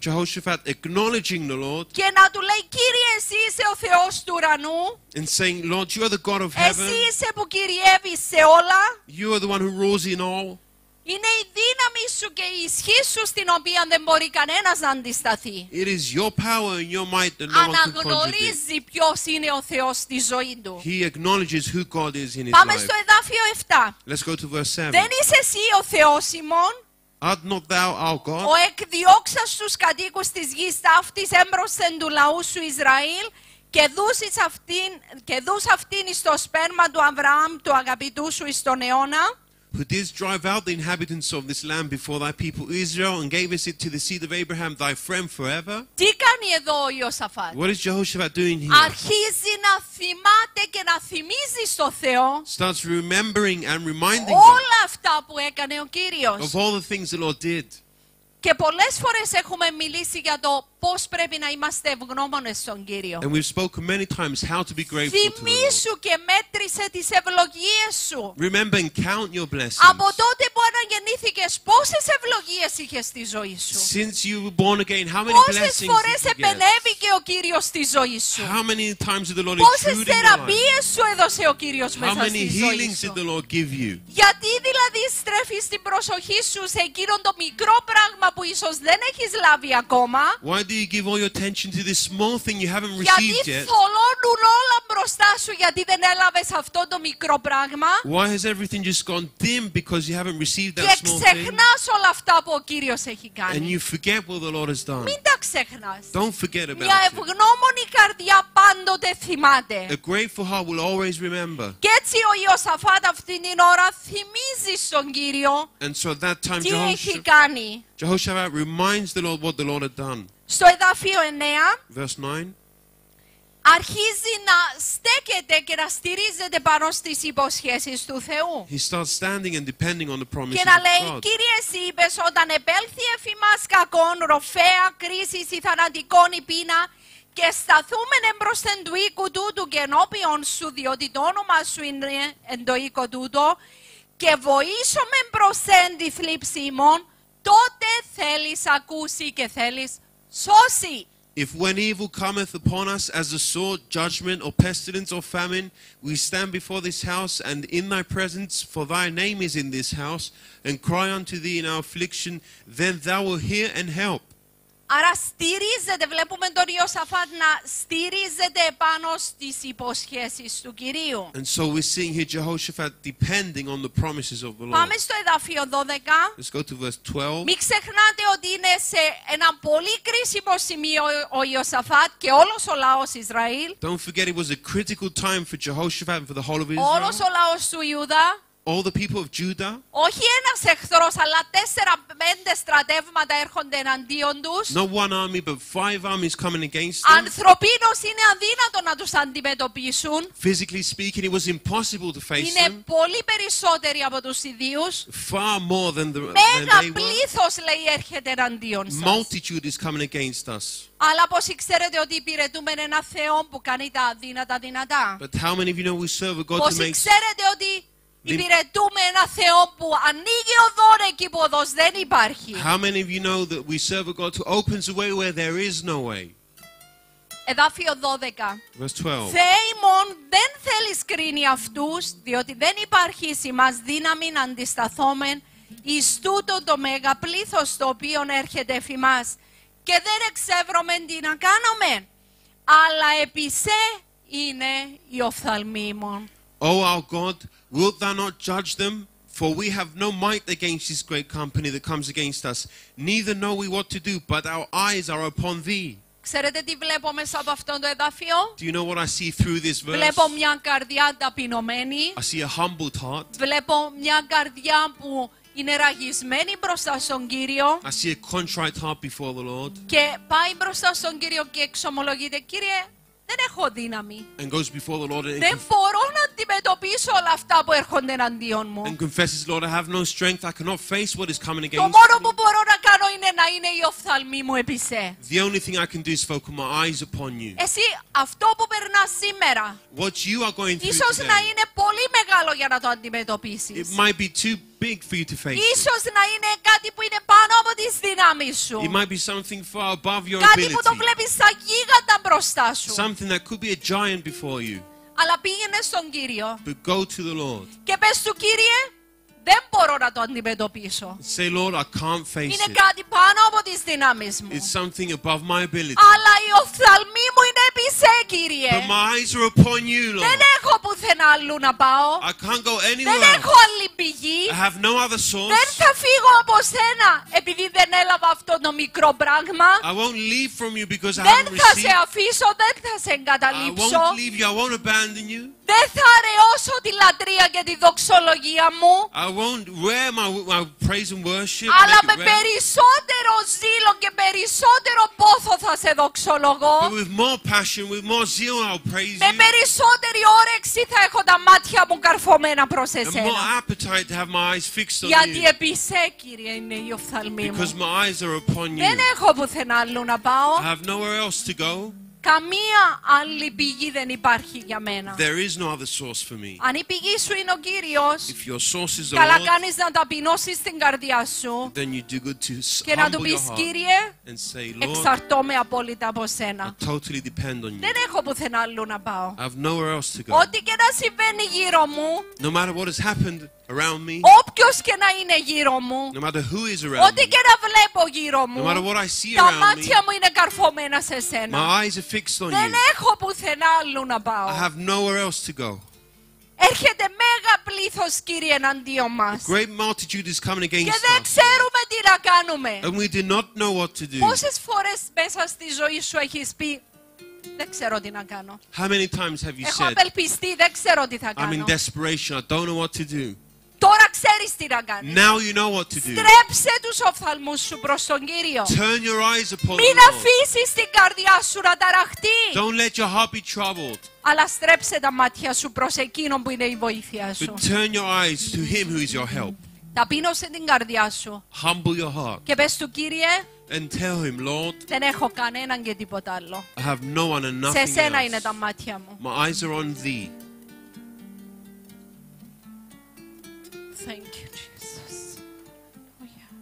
Jehoshaphat acknowledging the Lord. Και να του λέει, Κύριε, εσύ είσαι ο Θεός του ουρανού. And saying, Lord, you are the God of heaven. Εσύ είσαι που κυριεύεις σε όλα. You are the one who rules in all. Είναι η δύναμη σου και η ισχύ σου στην οποία δεν μπορεί κανένας να αντισταθεί. It is your power and your might that no one can contradict. Αναγνωρίζει ποιος είναι ο Θεός στη ζωή του. He acknowledges who God is in his life. Πάμε στο εδάφιο 7. Let's go to verse 7. Δεν είσαι εσύ ο Θεός ημών; Art not thou our God? Ο εκδιώξας τους κατοίκους της γης ταύτης έμπροσθεν του λαού σου Ισραήλ και δούς αυτήν εις το σπέρμα του Αβραάμ του αγαπητού σου εις τον αιώνα. Who didst drive out the inhabitants of this land before thy people Israel and gave it to the seed of Abraham, thy friend, forever? Τι κάνει εδώ ο Ιωσαφάτ; What is Jehoshaphat doing here? Αρχίζει να θυμάται και να θυμίζει στο Θεό. Starts remembering and reminding όλα αυτά που έκανε ο Κύριος. Of all the things the Lord did. Και πολλές φορές έχουμε μιλήσει για το πώς πρέπει να είμαστε ευγνώμονες στον Κύριο. Θυμήσου και μέτρησε τις ευλογίες σου. Από τότε που αναγεννήθηκες, πόσες ευλογίες είχες στη ζωή σου; Πόσες φορές επενέβηκε ο Κύριος στη ζωή σου; Πόσες θεραπείες σου έδωσε ο Κύριος μέσα στη ζωή σου; Γιατί δηλαδή στρέφεις την προσοχή σου σε εκείνο το μικρό πράγμα που ίσως δεν έχεις λάβει ακόμα; Why do you give all your attention to this small thing you haven't received yet? Why has everything just gone dim because you haven't received that small thing? And you forget what the Lord has done. Don't forget about it. A grateful heart will always remember. And so at that time Jehoshaphat reminds the Lord what the Lord had done. Στο εδάφιο 9 αρχίζει να στέκεται και να στηρίζεται πάνω στις υποσχέσεις του Θεού. Και να λέει, Κύριε, εσύ είπες, όταν επέλθει εφημάς κακών, ροφέα, κρίσης ή θανατικών η πείνα, και σταθούμεν εμπροσθεν του οίκου τούτου και ενώπιον σου, διότι το όνομα σου είναι εν το οίκο τούτο, και βοήσομεν μπροσθεν τη θλίψη ημών, τότε θέλεις ακούσει και θέλεις σώσει. If when evil cometh upon us as a sword, judgment, or pestilence, or famine, we stand before this house and in thy presence, for thy name is in this house, and cry unto thee in our affliction, then thou wilt hear and help. Άρα στηρίζεται, βλέπουμε τον Ιωσαφάτ να στηρίζεται πάνω στις υποσχέσεις του Κυρίου. And so we're seeing here Jehoshaphat depending on the promises of the Lord. Πάμε στο εδάφιο 12. Let's go to verse 12. Μην ξεχνάτε ότι είναι σε ένα πολύ κρίσιμο σημείο ο Ιωσαφάτ και όλος ο λαός Ισραήλ. Don't forget it was a critical time for Jehoshaphat and for the whole of Israel. Όλος ο λαός του Ιούδα. All the people of Judah. Όχι ένας εχθρός, αλλά 4-5 στρατεύματα έρχονται εναντίον τους. Not one army, but 5 armies coming against them. Ανθρωπίνως είναι αδύνατο να τους αντιμετωπίσουν. Physically speaking, it was impossible to face them. Είναι πολύ περισσότεροι από τους ίδιους. Far more than they were. Μέγα πλήθος, λέει, έρχεται εναντίον σας. Multitude is coming against us. Αλλά πώς ξέρετε ότι υπηρετούμε έναν Θεό που κάνει τα αδύνατα δυνατά; But how many of you know we serve a God who makes. Πώς ξέρετε ότι υπηρετούμε ένα Θεό που ανοίγει οδόν εκεί που οδός δεν υπάρχει; How many of you know that we serve a God who opens a way where there is no way? Εδάφιο 12. Verse 12. Θεέ ημών δεν θέλεις κρίνει αυτούς, διότι δεν υπάρχει εις ημάς δύναμη να αντισταθόμεν εις τούτο το μέγα πλήθος το οποίο έρχεται εφ' ημάς, και δεν εξεύρωμεν τι να κάνομεν, αλλά επί σε είναι η οφθαλμή ημών. O our God, wilt thou not judge them? For we have no might against this great company that comes against us. Neither know we what to do, but our eyes are upon thee. Ξέρετε τι βλέπω μέσα από αυτό το εδάφιο; Do you know what I see through this verse? Βλέπω μια καρδιά ταπεινωμένη. I see a humbled heart. Βλέπω μια καρδιά που είναι ραγισμένη μπροστά στον Κύριο. I see a contrite heart before the Lord. Και πάει μπροστά στον Κύριο και εξομολογείται, Κύριε, δεν έχω δύναμη. Δεν μπορώ να αντιμετωπίσω όλα αυτά που έρχονται εναντίον μου. Το μόνο που μπορώ να κάνω είναι να είναι η οφθαλμή μου επί σε. Εσύ αυτό που περνάς σήμερα, ίσως να είναι πολύ μεγάλο για να το αντιμετωπίσεις. Big for you to face. Ίσως να είναι κάτι που είναι πάνω από τις δυνάμεις σου. It might be something far above your ability. Κάτι που το βλέπεις σαν γίγαντα μπροστά σου. Something that could be a giant before you. Αλλά πήγαινε στον Κύριο. But go to the Lord. Και πες του, Κύριε, δεν μπορώ να το αντιμετωπίσω. Say, Lord, I can't face it. Είναι κάτι πάνω από τις δυνάμεις μου. It's something above my ability. Αλλά η οφθαλμή μου είναι επί σε, Κύριε. But my eyes are upon you, Lord. Δεν έχω πουθενά αλλού να πάω. I can't go anywhere. Δεν έχω άλλη πηγή. γη. Δεν θα φύγω από σένα επειδή δεν έλαβα αυτό το μικρό πράγμα. Δεν θα σε αφήσω, δεν θα σε εγκαταλείψω. Δεν θα αραιώσω τη λατρεία και τη δοξολογία μου. Αλλά με περισσότερο ζήλο και περισσότερο πόθο θα σε δοξολογώ. Με περισσότερη όρεξη θα έχω τα μάτια μου καρφωμένα προς εσένα. Γιατί επί σε, Κύριε, είναι οι οφθαλμοί μου. Δεν έχω πουθενά αλλού να πάω. Καμία άλλη πηγή δεν υπάρχει για μένα. Αν η πηγή σου είναι ο Κύριος, καλά κάνεις να ταπεινώσεις την καρδιά σου και να του πεις, Κύριε, εξαρτώμαι απόλυτα από σένα. Δεν έχω πουθενά αλλού να πάω. Ό,τι και να συμβαίνει γύρω μου, όποιος και να είναι γύρω μου, ό,τι και να βλέπω γύρω μου, τα μάτια μου είναι καρφωμένα σε σένα. Δεν έχω πουθενά αλλού να πάω. Έρχεται μέγα πλήθος, Κύριε, εναντίον μας και δεν ξέρουμε τι να κάνουμε. Πόσες φορές μέσα στη ζωή σου έχεις πει, δεν ξέρω τι να κάνω. Έχω απελπιστεί, δεν ξέρω τι θα κάνω. Τώρα ξέρεις τι να κάνεις. Στρέψε τους οφθαλμούς σου προς τον Κύριο. Μην αφήσεις την καρδιά σου να ταραχτεί. Αλλά στρέψε τα μάτια σου προς εκείνον που είναι η βοήθειά σου. Ταπείνωσε την καρδιά σου και πες του, Κύριε, δεν έχω κανέναν και τίποτα άλλο. Σε σένα είναι τα μάτια μου. Thank you, Jesus. Oh, yeah.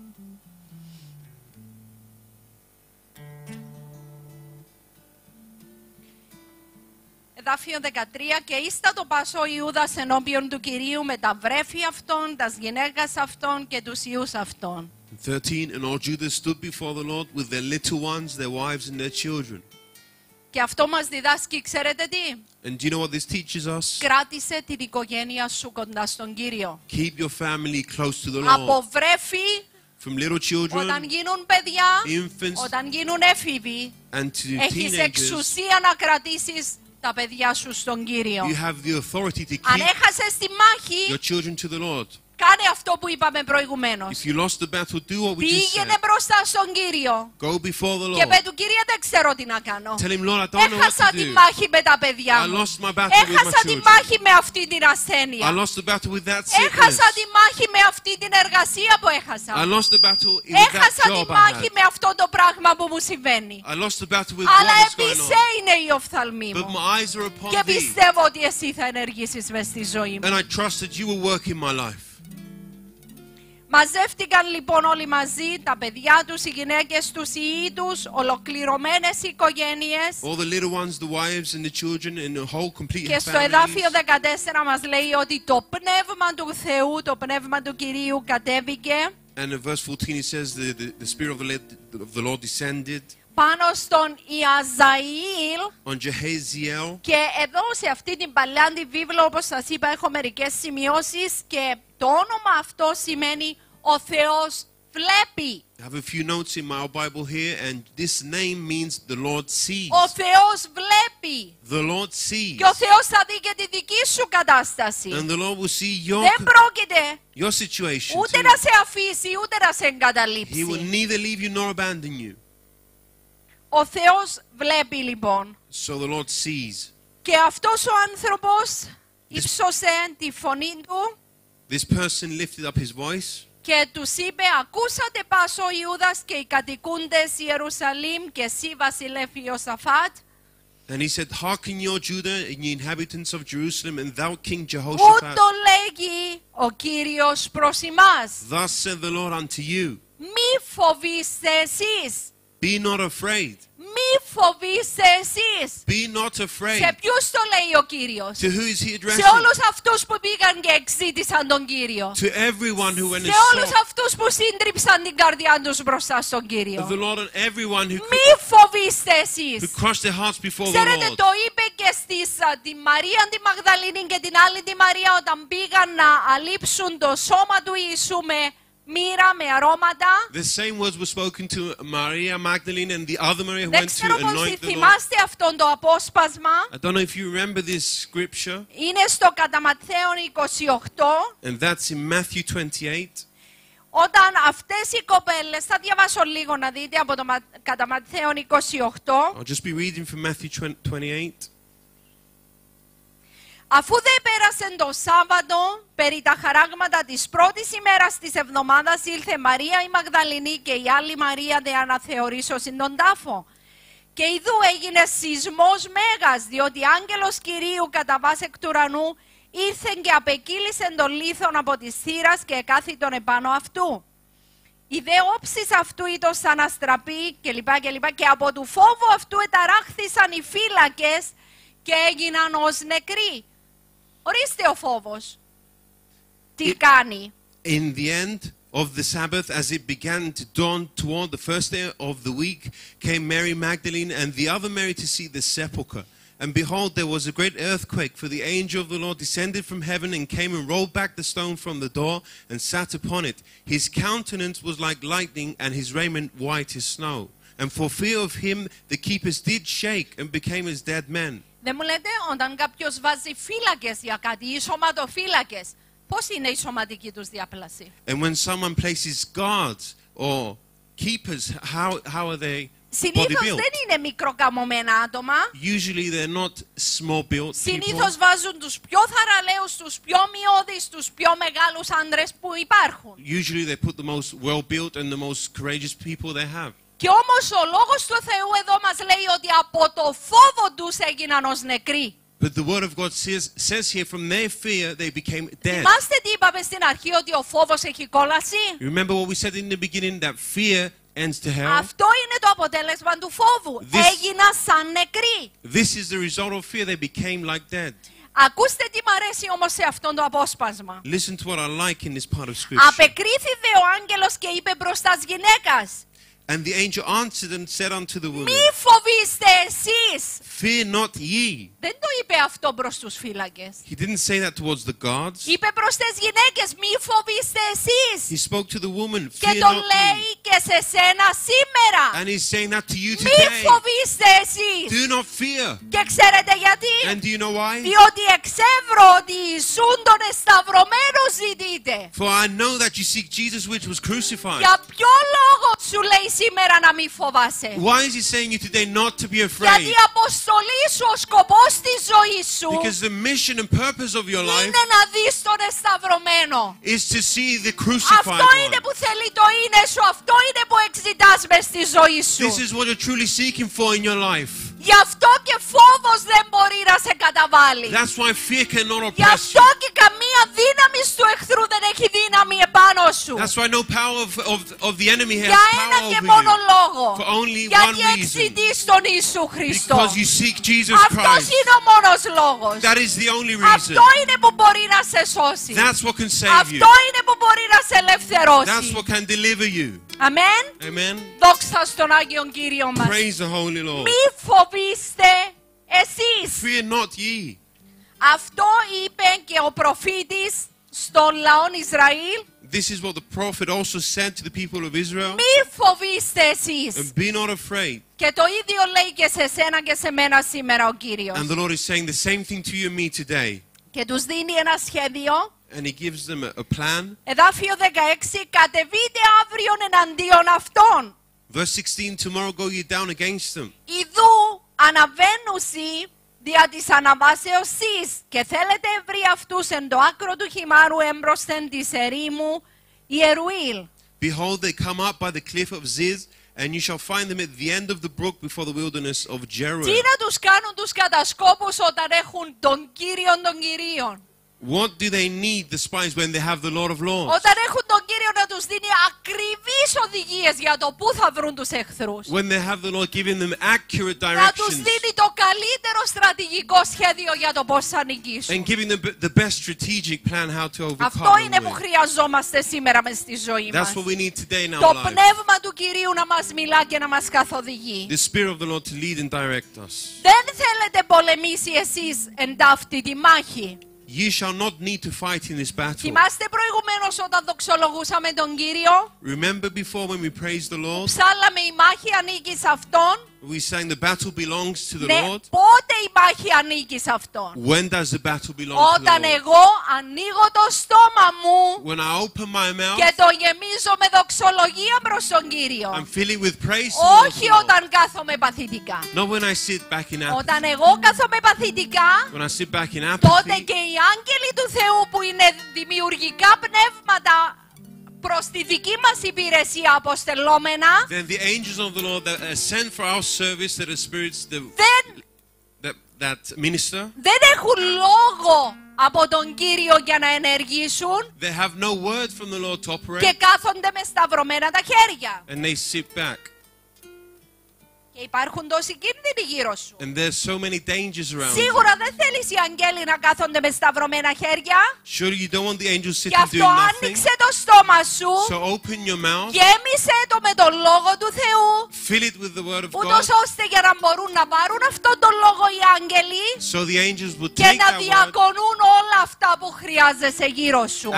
Εδάφιο 13. Και ίστα το πάσο Ιούδας ενώπιον του Κυρίου με τα βρέφη αυτών, τας γυναίκας αυτών και τους ιούς αυτών. 13. And all Judah stood before the Lord with their little ones, their wives and their children. Και αυτό μας διδάσκει, ξέρετε τι? And do you know what this teaches us? Κράτησε την οικογένεια σου κοντά στον Κύριο. Keep your family close to the Lord. Από βρέφη, from little children, όταν γίνουν παιδιά, infants, όταν γίνουν έφηβοι, έχεις εξουσία να κρατήσεις τα παιδιά σου στον Κύριο. You have the authority to keep. Αν έχασες τη μάχη, your children to the Lord. Κάνε αυτό που είπαμε προηγουμένως. Πήγαινε μπροστά στον Κύριο και πε του, Κύριε, δεν ξέρω τι να κάνω. Έχασα τη μάχη με τα παιδιά μου. Έχασα τη μάχη με αυτή την ασθένεια. Έχασα τη μάχη με αυτή την εργασία που έχασα. Έχασα τη μάχη με αυτό το πράγμα που μου συμβαίνει. Αλλά επί σε είναι οι οφθαλμοί μου και πιστεύω ότι εσύ θα ενεργήσεις μες στη ζωή μου. Μαζεύτηκαν λοιπόν όλοι μαζί, τα παιδιά τους, οι γυναίκες τους, οι ιοί τους, ολοκληρωμένες οικογένειες. Και στο εδάφιο 14 μας λέει ότι το πνεύμα του Θεού, το πνεύμα του Κυρίου κατέβηκε. And in verse 14 he says the spirit of the Lord descended. Πάνω στον Ιαζιήλ και εδώ σε αυτή την παλιά τη βίβλο, όπως σας είπα, έχω μερικές σημειώσεις και το όνομα αυτό σημαίνει ο Θεός βλέπει. Ο Θεός βλέπει και ο Θεός θα δει και τη δική σου κατάσταση. Δεν πρόκειται ούτε να σε αφήσει ούτε να σε εγκαταλείψει. Ο Θεός βλέπει λοιπόν. Και αυτός ο άνθρωπος ύψωσε τη φωνή του και τους είπε, ακούσατε πάσο Ιούδας και οι κατοικούντες Ιερουσαλήμ και εσύ βασιλεύ Ιωσαφάτ. And he said, hearken ye, O Judah, and ye inhabitants of Jerusalem, and thou King Jehoshaphat. Thus said the Lord unto you, μη φοβήστε εσείς. Be not afraid. Μη φοβήστε εσείς. Be not afraid. Σε ποιους το λέει ο Κύριος? To who is he addressing? Σε όλους αυτούς που πήγαν και εξήτησαν τον Κύριο. To everyone who went and σε όλους αυτούς που σύντριψαν την καρδιά τους μπροστά στον Κύριο. Of the Lord and everyone who μη φοβήστε εσείς. Who crushed their hearts before the Lord. Ξέρετε, το είπε και στις τη Μαρία τη Μαγδαλίνη και την άλλη τη Μαρία όταν πήγαν να αλείψουν το σώμα του Ιησού με μοίρα, με αρώματα. The same words were spoken to Maria Magdalene and the other Maria who went to anoint the Lord. Θυμάστε αυτόν το απόσπασμα. I don't know if you remember this scripture. Είναι στο κατά Ματθαίον 28. And that's in Matthew 28. Όταν αυτές οι κοπέλες, θα διαβάσω λίγο να δείτε από το κατά Ματθαίον 28. I'll just be reading from Matthew 28. Αφού δεν πέρασε το Σάββατο, περί τα χαράγματα της πρώτης ημέρας της εβδομάδας, ήλθε Μαρία η Μαγδαληνή και η άλλη Μαρία δε αναθεωρήσω συν τον τάφο. Και ειδού έγινε σεισμός μέγας, διότι άγγελος Κυρίου κατά βάση εκ του ουρανού ήρθε και απεκύλησε τον λίθον από τη θύρας και εκάθιτον επάνω αυτού. Η δε όψης αυτού ήτος αναστραπή κλπ. Και από του φόβου αυτού εταράχθησαν οι φύλακες και έγιναν ως νεκροί. Ορίστε ο φόβος. Τι κάνει. In the end of the Sabbath, as it began to dawn toward the first day of the week, came Mary Magdalene and the other Mary to see the sepulchre. And behold, there was a great earthquake, for the angel of the Lord descended from heaven and came and rolled back the stone from the door and sat upon it. His countenance was like lightning and his raiment white as snow. And for fear of him, the keepers did shake and became as dead men. Δεν μου λέτε, όταν κάποιος βάζει φύλακες για κάτι ή σωματοφύλακες, πώς είναι η σωματική τους διάπλαση? And when someone places guards or keepers, how are they? Συνήθως δεν είναι μικροκαμωμένα άτομα. Usually they're not small built people. Συνήθως βάζουν τους πιο θαραλέους, τους πιο μειώδεις, τους πιο μεγάλους άντρες που υπάρχουν. Usually they put the most well built and the most courageous people they have. Και όμως ο λόγος του Θεού εδώ μας λέει ότι από το φόβο τους έγιναν ως νεκροί. But the word of God says here, from their fear they became dead. Θυμάστε τι είπαμε στην αρχή, ότι ο φόβος έχει κόλαση? Remember what we said in the beginning, that fear ends to hell. Αυτό είναι το αποτέλεσμα του φόβου. Έγιναν σαν νεκροί. This is the result of fear, they became like dead. Ακούστε τι μ' αρέσει όμως σε αυτόν το απόσπασμα. Listen to what I like in this part of scripture. Απεκρίθη δε ο άγγελος και είπε προς τας γυναίκας. And the angel answered and said unto the woman, μη φοβήστε εσείς. Fear not ye. Δεν το είπε αυτό προς τους φύλακες. He didn't say that towards the guards. Είπε προς τις γυναίκες, μη φοβήστε εσείς. He spoke to the woman, fear not ye. Και το λέει και σε σένα σήμερα. And he's saying that to you today. Μη φοβήστε εσείς. Do not fear. Και ξέρετε γιατί? And do you know why? Διότι εξεύρω ότι Ιησούν τον εσταυρωμένο ζητείτε. For I know that you seek Jesus which was crucified. Για ποιο λόγο σου λέει σήμερα να μη φοβάσαι? Why is he saying you today not to be afraid? Γιατί αποστολή σου, ο σκοπός της ζωής σου, because the mission and purpose of your life είναι να δεις τον εσταυρωμένο. Is to see the crucified one. Αυτό είναι που θέλει το είναι σου. Αυτό είναι που εξητάς μες στη ζωή σου. This is what you're truly seeking for in your life. Γι' αυτό και φόβος δεν μπορεί να σε καταβάλει. That's why fear cannot oppress you. Γι' αυτό και καμία δύναμη του εχθρού δεν έχει δύναμη επάνω σου. That's why no power of the enemy has power over you. Για ένα και μόνο λόγο. For only one reason. Γιατί εξητείς τον Ιησού Χριστό. Because you seek Jesus Christ. Αυτός είναι ο μόνος λόγος. That is the only reason. Αυτό είναι που μπορεί να σε σώσει. That's what can save you. Αυτό είναι που μπορεί να σε ελευθερώσει. That's what can deliver you. Amen. Amen. Δόξα στον Άγιον Κύριο μας. Praise the Holy Lord. Μη φοβήστε εσείς. Fear not ye. Αυτό είπε και ο προφήτης στον λαό Ισραήλ. This is what the prophet also said to the people of Israel. Μη φοβήστε εσείς. And be not afraid. Και το ίδιο λέει και σε σένα και σε μένα σήμερα ο Κύριος. And the Lord is saying the same thing to you and me today. Και τους δίνει ένα σχέδιο. And he gives them a plan. Εδάφιο 16, κατεβείτε αύριον εναντίον αυτών. Verse 16, tomorrow go ye down against them. Ιδού αναβαίνουσι δια της αναβάσεως εις, και θέλετε ευρύ αυτούς εν το άκρο του χυμάρου έμπροσθεν της ερήμου Ιερουήλ. Behold, they come up by the cliff of Ziz, and you shall find them at the end of the brook before the wilderness of Jeruel. Τι να τους κάνουν τους κατασκόπους όταν έχουν τον Κύριον των Κυρίων? What do they need the spies when they have the Lord of Lords? Όταν έχουν τον Κύριο να τους δίνει ακριβείς οδηγίες για το πού θα βρουν τους εχθρούς. When they have the Lord giving them accurate directions. Να τους δίνει το καλύτερο στρατηγικό σχέδιο για το πώς θα νικήσουν. And giving them the best strategic plan how to overcome. Αυτό είναι που χρειαζόμαστε σήμερα μες στη ζωή μας. That's what we need today in our lives. Το πνεύμα του Κυρίου να μας μιλά και να μας καθοδηγεί. The Spirit of the Lord to lead and direct us. Δεν θέλετε πολεμήσει εσείς εν ταύτη τη μάχη. You shall not need to fight in this battle. Θυμάστε προηγουμένως όταν δοξολογούσαμε τον Κύριο. Remember before when we praised the Lord. Ψάλαμε η μάχη ανήκει σε αυτόν. We sang the battle belongs to the Lord. Πότε η μάχη ανήκει σε αυτόν. When does the battle belong to the Lord? Όταν εγώ ανοίγω το στόμα μου. When I open my mouth. Και το γεμίζω με δοξολογία προς τον Κύριο. I'm filling with praise. Όχι όταν κάθομαι παθητικά. Not when I sit back in apathy. Όταν εγώ κάθομαι παθητικά. When I sit back in apathy. Τότε και οι άγγελοι του Θεού που είναι δημιουργικά πνεύματα προς τη δική μας υπηρεσία αποστελόμενα δεν έχουν λόγο από τον Κύριο για να ενεργήσουν και κάθονται με σταυρωμένα τα χέρια. Και υπάρχουν τόσοι κίνδυνοι γύρω σου. Σίγουρα δεν θέλεις οι αγγέλοι να κάθονται με σταυρωμένα χέρια. Γι' αυτό άνοιξε το στόμα σου. Γέμισε το με τον Λόγο του Θεού. Ούτως ώστε για να μπορούν να πάρουν αυτόν τον Λόγο οι άγγελοι και να διακονούν όλα αυτά που χρειάζεσαι γύρω σου.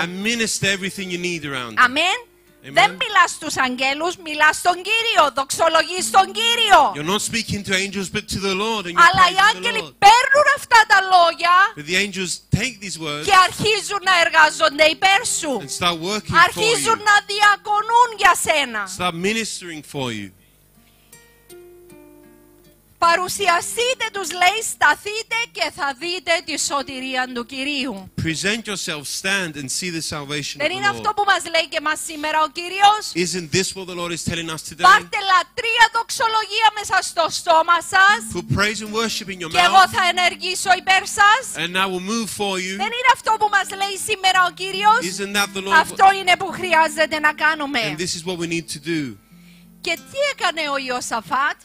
Αμήν. Amen. Δεν μιλάς στους αγγέλους, μιλάς στον Κύριο, δοξολογείς τον Κύριο. You're not speaking to angels, but to the Lord, and αλλά οι άγγελοι παίρνουν αυτά τα λόγια the angels take these words και αρχίζουν να εργάζονται υπέρ σου. And start working αρχίζουν for you. Να διακονούν για σένα. Start ministering for you. Παρουσιαστείτε τους λέει, σταθείτε και θα δείτε τη σωτηρία του Κυρίου. Present yourself, stand and see the salvation of the Lord. Δεν είναι αυτό που μας λέει και μας σήμερα ο Κύριος. Isn't this what the Lord is telling us today? Πάρτε λατρεία δοξολογία μέσα στο στόμα σας. Put praise and worship in your mouth. Και εγώ θα ενεργήσω υπέρ σας. And I will move for you. Δεν είναι αυτό που μας λέει σήμερα ο Κύριος. Isn't that the Lord? Αυτό είναι που χρειάζεται να κάνουμε. And this is what we need to do. Και τι έκανε ο Ιωσαφάτ;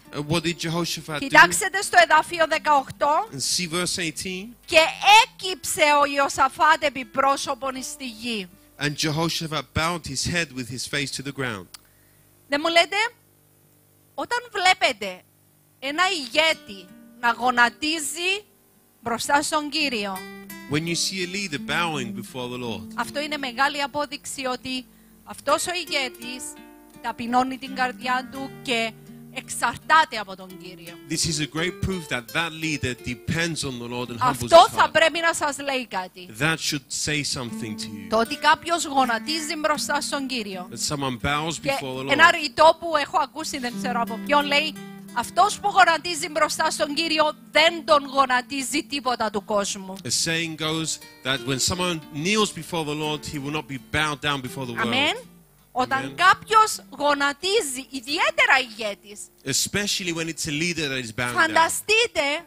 Κοιτάξτε στο εδάφιο 18 και έκυψε ο Ιωσαφάτ επί πρόσωπον εις τη γη. Δεν μου λέτε, όταν βλέπετε ένα ηγέτη να γονατίζει μπροστά στον Κύριο, αυτό είναι μεγάλη απόδειξη ότι αυτός ο ηγέτης ταπεινώνει την καρδιά του και εξαρτάται από τον Κύριο. Αυτό θα πρέπει να σας λέει κάτι. Το ότι κάποιος γονατίζει μπροστά στον Κύριο. Και ένα ρητό που έχω ακούσει, δεν ξέρω από ποιον, λέει αυτός που γονατίζει μπροστά στον Κύριο δεν τον γονατίζει τίποτα του κόσμου. Αμήν. Όταν κάποιος γονατίζει, ιδιαίτερα ηγέτης, φανταστείτε,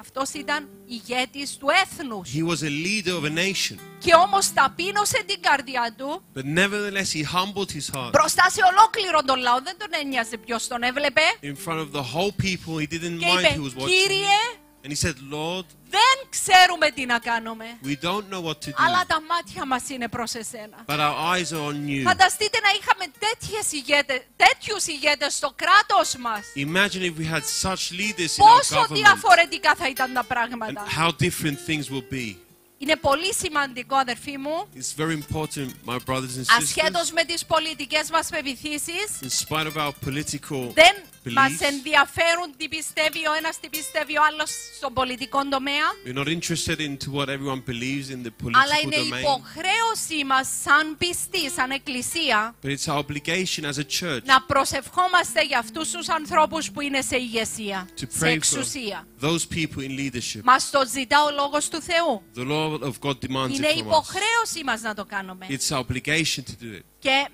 αυτός ήταν ηγέτης του έθνους. He was a leader of a nation. Και όμως ταπείνωσε την καρδιά του. But nevertheless he humbled his heart. Μπροστά σε ολόκληρο τον λαό, δεν τον ένοιαζε ποιος τον έβλεπε. In front of the whole people, he didn't mind who was watching. Κύριε, and he said, Lord, δεν ξέρουμε τι να κάνουμε. We don't know what to do. Αλλά τα μάτια μας είναι προς εσένα. But our eyes are on you. Φανταστείτε να είχαμε τέτοιους ηγέτες στο κράτος μας. Imagine if we had such leaders in our government. Πόσο διαφορετικά θα ήταν τα πράγματα. And how different things will be. Είναι πολύ σημαντικό, αδερφοί μου, ασχέτως με τις πολιτικές μας πεποιθήσεις, δεν μας ενδιαφέρουν τι πιστεύει ο ένας, τι πιστεύει ο άλλος στον πολιτικό τομέα, αλλά είναι υποχρέωσή μας σαν πιστοί, σαν εκκλησία, να προσευχόμαστε για αυτούς τους ανθρώπους που είναι σε ηγεσία, σε εξουσία. Μας το ζητά ο Λόγος του Θεού. Είναι υποχρέωσή μας να το κάνουμε. Και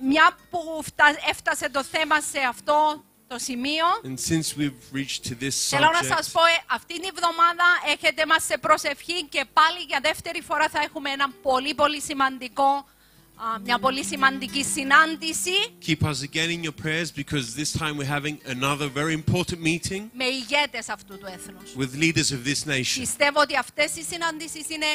μια που έφτασε το θέμα σε αυτό το σημείο. And since we've reached to this subject, θέλω να σας πω, αυτήν την εβδομάδα έχετε μας σε προσευχή και πάλι για δεύτερη φορά θα έχουμε ένα πολύ πολύ σημαντικό, μια πολύ σημαντική συνάντηση. Keep us again in your prayers because this time we're having another very important meeting. Με ηγέτες αυτού του έθνους. With leaders of this nation. Πιστεύω ότι αυτές οι συναντήσεις είναι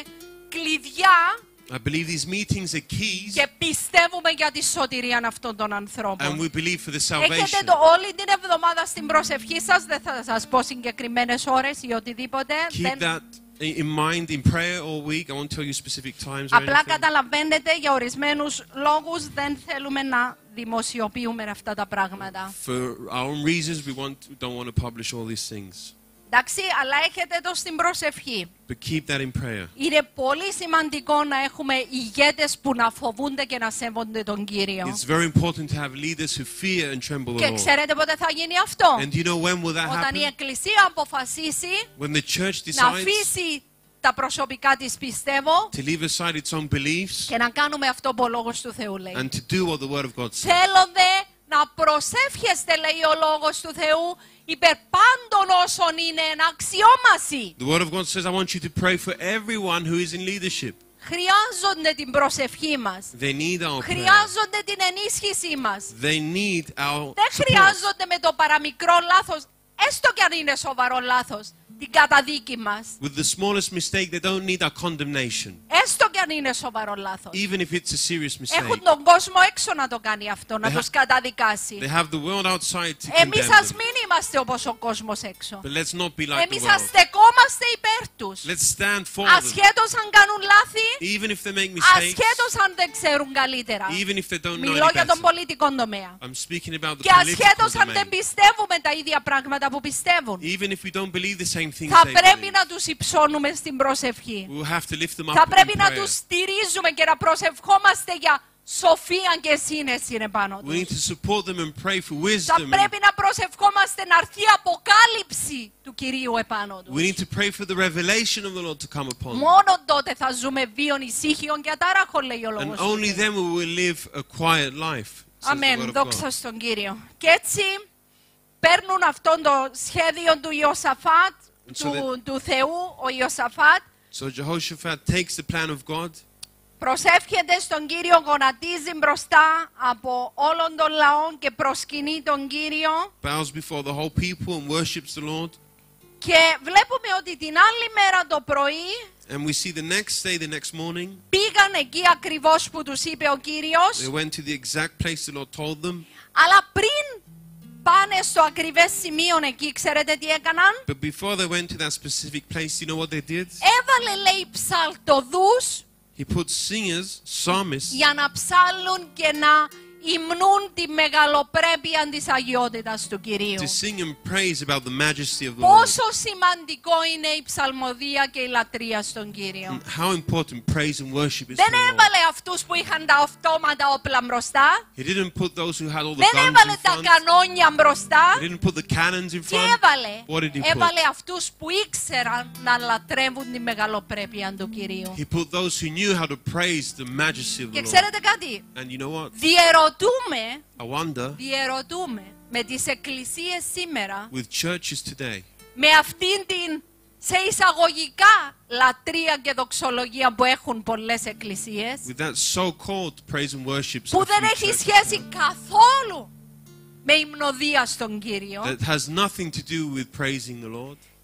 κλειδιά. I believe these meetings are keys. Και πιστεύουμε για τη σωτηρία αυτών των ανθρώπων. And we believe for the salvation. Έχετε το όλη την εβδομάδα στην προσευχή σας. Δεν θα σας πω συγκεκριμένες ώρες ή οτιδήποτε. Keep that in mind in prayer all week. I won't tell you specific times. Απλά καταλαβαίνετε, για ορισμένους λόγους δεν θέλουμε να δημοσιοποιούμε αυτά τα πράγματα. For our own reasons, we don't want to publish all these things. Εντάξει, αλλά έχετε το στην προσευχή. Είναι πολύ σημαντικό να έχουμε ηγέτες που να φοβούνται και να σέβονται τον Κύριο. Και ξέρετε πότε θα γίνει αυτό? Όταν η Εκκλησία αποφασίσει να αφήσει τα προσωπικά της πιστεύω και να κάνουμε αυτό που ο Λόγος του Θεού λέει. Θέλονται να προσεύχεστε, λέει ο Λόγος του Θεού, υπερ πάντων όσων είναι εν αξιόμαση. The word of God says, I want you to pray for everyone who is in leadership. Χρειάζονται την προσευχή μας. They need our prayer. Χρειάζονται την ενίσχυσή μας. They need our support. Δεν χρειάζονται με το παραμικρό λάθος, έστω κι αν είναι σοβαρό λάθος, την καταδίκη μας. With the smallest mistake, they don't need our condemnation. Έστω κι αν είναι σοβαρό λάθος. Even if it's a serious mistake. Έχουν τον κόσμο έξω να το κάνει αυτό, να τους καταδικάσει. They have the world outside to condemn them. Εμείς ας μην είμαστε όπως ο κόσμος έξω. But let's not be like the world. Εμείς ας στεκόμαστε υπέρ τους. Let's stand for them. Ασχέτως αν κάνουν λάθη. Even if they make mistakes. Ασχέτως αν δεν ξέρουν καλύτερα. Even if they don't know better. Μιλώ για τον πολιτικό τομέα. I'm speaking about the political domain. Και ασχέτως αν δεν πιστεύουμε τα ίδια πράγματα που πιστεύουν. Even if we don't believe the same. Θα πρέπει να τους υψώνουμε στην προσευχή. Θα πρέπει να τους στηρίζουμε και να προσευχόμαστε για σοφία και σύνεση επάνω τους. Θα πρέπει να προσευχόμαστε να έρθει η αποκάλυψη του Κυρίου επάνω τους. Μόνο τότε θα ζούμε βίον ησύχιον και ατάραχον, λέει ο Λόγος. Αμήν, δόξα στον Κύριο. Και έτσι παίρνουν αυτό το σχέδιο του Ιωσαφάτ, του Θεού, ο Ιωσαφάτ. So Jehoshaphat takes the plan of God. Προσεύχεται στον Κύριο, γονατίζει μπροστά από όλων των λαών και προσκυνεί τον Κύριο. Bows before the whole people and worships the Lord. Και βλέπουμε ότι την άλλη μέρα το πρωί, and we see the next day, the next morning, πήγαν εκεί ακριβώς που τους είπε ο Κύριος. They went to the exact place the Lord told them. Αλλά πριν πάνε στο ακριβές σημείο εκεί, ξέρετε τι έκαναν? Έβαλε, λέει, ψαλτοδούς για να ψάλλουν και να υμνούν τη μεγαλοπρέπεια της αγιότητας του Κυρίου. Πόσο σημαντικό είναι η ψαλμοδία και η λατρεία στον Κύριο. Δεν έβαλε αυτούς που είχαν τα αυτόματα όπλα μπροστά. Δεν έβαλε τα κανόνια μπροστά. Τι έβαλε? Έβαλε αυτούς που ήξεραν να λατρεύουν τη μεγαλοπρέπεια του Κυρίου. Και ξέρετε κάτι? Διερωτούμε με τις εκκλησίες σήμερα, με αυτήν την σε εισαγωγικά λατρεία και δοξολογία που έχουν πολλές εκκλησίες, που δεν έχει σχέση καθόλου με υμνοδία στον Κύριο.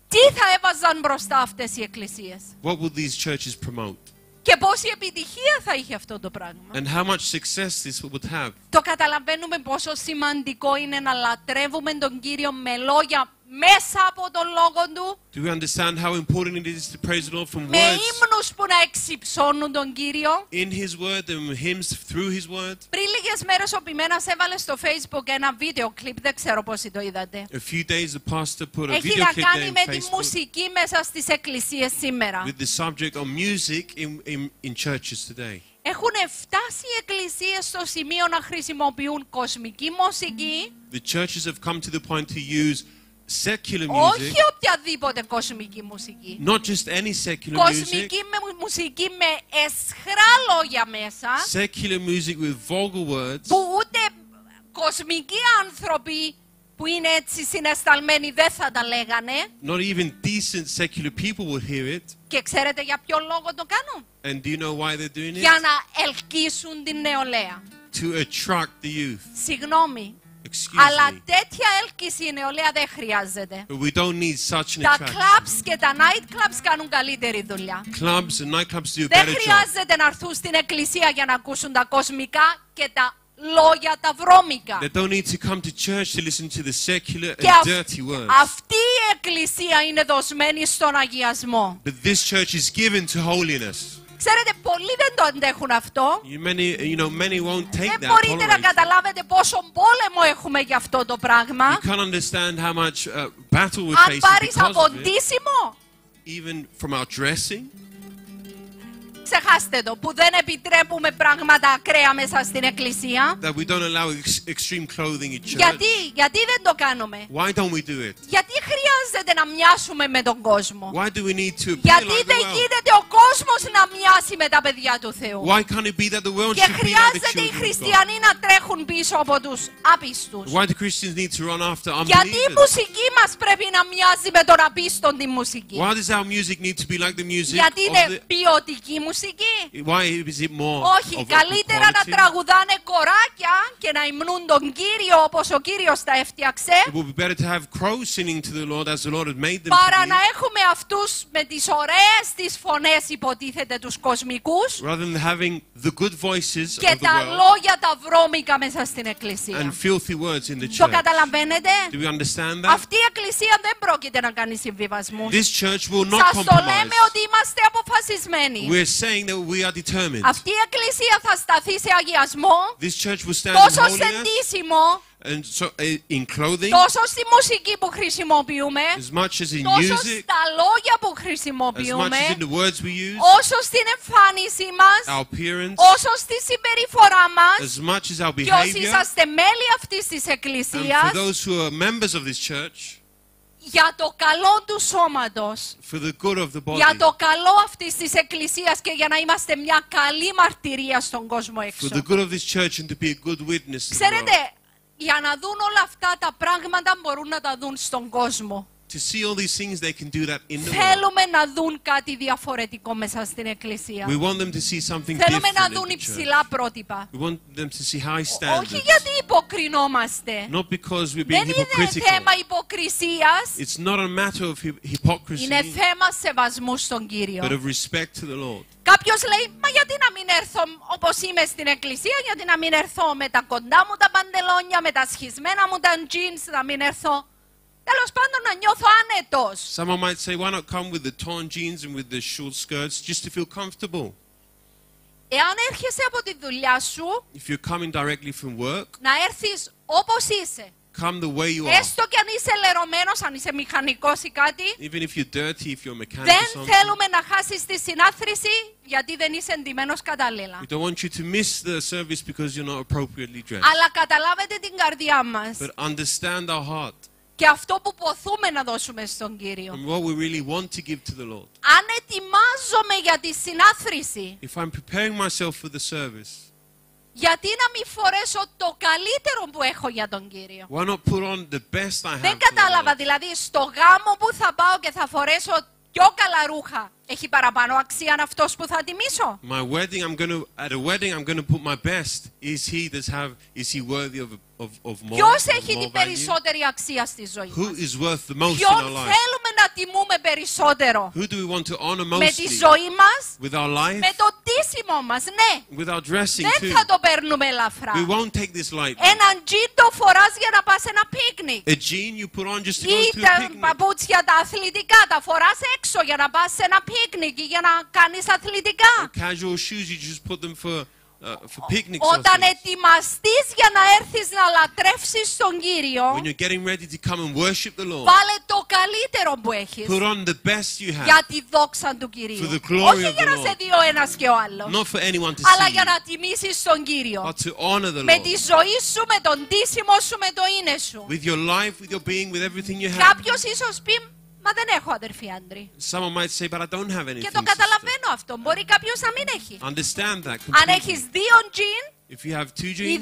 Τι θα έβαζαν μπροστά αυτές οι εκκλησίες? What would these churches promote? Και πόση επιτυχία θα είχε αυτό το πράγμα. And how much success this would have. Το καταλαβαίνουμε πόσο σημαντικό είναι να λατρεύουμε τον Κύριο με λόγια μέσα από τον Λόγο Του. Do we understand how important it is to praise the Lord from words? Με ύμνους που να εξυψώνουν τον Κύριο. In His word and hymns through His word. Πριν λίγες μέρες ο Πιμένας έβαλε στο Facebook ένα βίντεο κλιπ, δεν ξέρω πόσοι το είδατε. A few days the pastor put a video clip there on Facebook. Έχει να κάνει με τη μουσική μέσα στις εκκλησίες σήμερα. With the subject of music in churches today. Έχουν φτάσει οι εκκλησίες στο σημείο να χρησιμοποιούν κοσμική μουσική. The churches have come to the point to use secular music. Όχι οποιαδήποτε κοσμική μουσική. Not just any secular music. Κοσμική μουσική με αισχρά λόγια μέσα. Secular music with vulgar words. Που ούτε κοσμικοί άνθρωποι που είναι έτσι συναισθαλμένοι δεν θα τα λέγανε. Not even decent secular people would hear it. Και ξέρετε για ποιο λόγο το κάνουν; And do you know why they're doing it? Για να ελκύσουν την νεολαία. To attract the youth. Συγγνώμη. Αλλά τέτοια έλκυση η νεολαία δεν χρειάζεται. Τα clubs και τα night clubs κάνουν καλύτερη δουλειά. Δεν χρειάζεται να έρθουν στην εκκλησία για να ακούσουν τα κοσμικά και τα λόγια τα βρώμικα. Αυτή η εκκλησία είναι δοσμένη στον αγιασμό. Ξέρετε, πολλοί δεν το αντέχουν αυτό. Many won't take δεν μπορείτε να καταλάβετε πόσο πόλεμο έχουμε για αυτό το πράγμα. Αν πάρεις από ντύσιμο, ξεχάστε το, που δεν επιτρέπουμε πράγματα ακραία μέσα στην εκκλησία. Γιατί δεν το κάνουμε; Γιατί χρειάζεται να μοιάσουμε με τον κόσμο; Γιατί δεν γίνεται ο κόσμος να μοιάσει με τα παιδιά του Θεού; Και χρειάζεται οι χριστιανοί να τρέχουν πίσω από τους απίστους; Γιατί η μουσική μας πρέπει να μοιάζει με τον απίστον τη μουσική; Γιατί είναι ποιοτική μουσική. Why is it more όχι, καλύτερα να τραγουδάνε κοράκια και να υμνούν τον Κύριο όπως ο Κύριος τα έφτιαξε, παρά να έχουμε αυτούς με τις ωραίες τις φωνές υποτίθεται τους κοσμικούς και τα λόγια τα βρώμικα μέσα στην εκκλησία. Το καταλαβαίνετε; Αυτή η εκκλησία δεν πρόκειται να κάνει συμβιβασμούς. Σας το λέμε ότι είμαστε αποφασισμένοι. Αυτή η εκκλησία θα σταθεί σε αγιασμό, τόσο σε ντύσιμο, τόσο στη μουσική που χρησιμοποιούμε, τόσο στα λόγια που χρησιμοποιούμε, όσο στην εμφάνιση μας, όσο στη συμπεριφορά μας. Και όσοι είσαστε μέλη αυτής της εκκλησίας, για το καλό του σώματος, για το καλό αυτής της εκκλησίας και για να είμαστε μια καλή μαρτυρία στον κόσμο έξω. Ξέρετε, για να δουν όλα αυτά τα πράγματα μπορούν να τα δουν στον κόσμο. Θέλουμε να δουν κάτι διαφορετικό μέσα στην εκκλησία. Θέλουμε να δουν υψηλά πρότυπα. Όχι γιατί υποκρινόμαστε. Δεν είναι θέμα υποκρισίας. Είναι θέμα σεβασμού στον Κύριο. Κάποιος λέει, μα γιατί να μην έρθω όπως είμαι στην εκκλησία, γιατί να μην έρθω με τα κοντά μου τα παντελόνια, με τα σχισμένα μου τα jeans, να μην έρθω. Τέλος πάντων να νιώθω άνετος. Someone might say, why not come with the torn jeans and with the short skirts just to feel comfortable. Εάν έρχεσαι από τη δουλειά σου, if you're coming directly from work, να έρθεις όπως είσαι. Come the way you are. Έστω κι αν είσαι λερωμένος, αν είσαι μηχανικός ή κάτι, even if you're dirty, if you're mechanic, δεν θέλουμε να χάσεις τη συνάθρηση γιατί δεν είσαι εντυμένος κατάλληλα. We don't want you to miss the service because you're not appropriately dressed. Αλλά καταλάβετε την καρδιά μας. But understand our heart. Και αυτό που ποθούμε να δώσουμε στον Κύριο. Really αν ετοιμάζομαι για τη συνάθρηση, service, γιατί να μην φορέσω το καλύτερο που έχω για τον Κύριο; Δεν κατάλαβα, δηλαδή στο γάμο που θα πάω και θα φορέσω πιο καλά ρούχα, έχει παραπάνω αξία αυτός που θα τιμήσω; Ποιος έχει την περισσότερη αξία στη ζωή μας; Ποιον θέλουμε να τιμούμε περισσότερο; Με τη ζωή μας; Με το ντύσιμο μας; Ναι. Δεν θα το παίρνουμε ελαφρά. Έναν τζιν το φοράς για να πας ένα πίκνικ. Ή τα παπούτσια τα αθλητικά τα φοράς έξω για να πας ένα πίκνικ ή για να κάνεις αθλητικά. Όταν ετοιμαστείς για να έρθεις να λατρεύσεις τον Κύριο, βάλε το καλύτερο που έχεις για τη δόξα του Κυρίου. Όχι για να σε δει ο ένας και ο άλλος, αλλά για να τιμήσεις τον Κύριο με τη ζωή σου, με τον ντύσιμο σου, με το είναι σου. Κάποιος ίσως πει, μα δεν έχω αδερφή άντρη. Και το καταλαβαίνω αυτό. Μπορεί κάποιος να μην έχει. Αν έχεις δύο τζιν, If you have two jeans,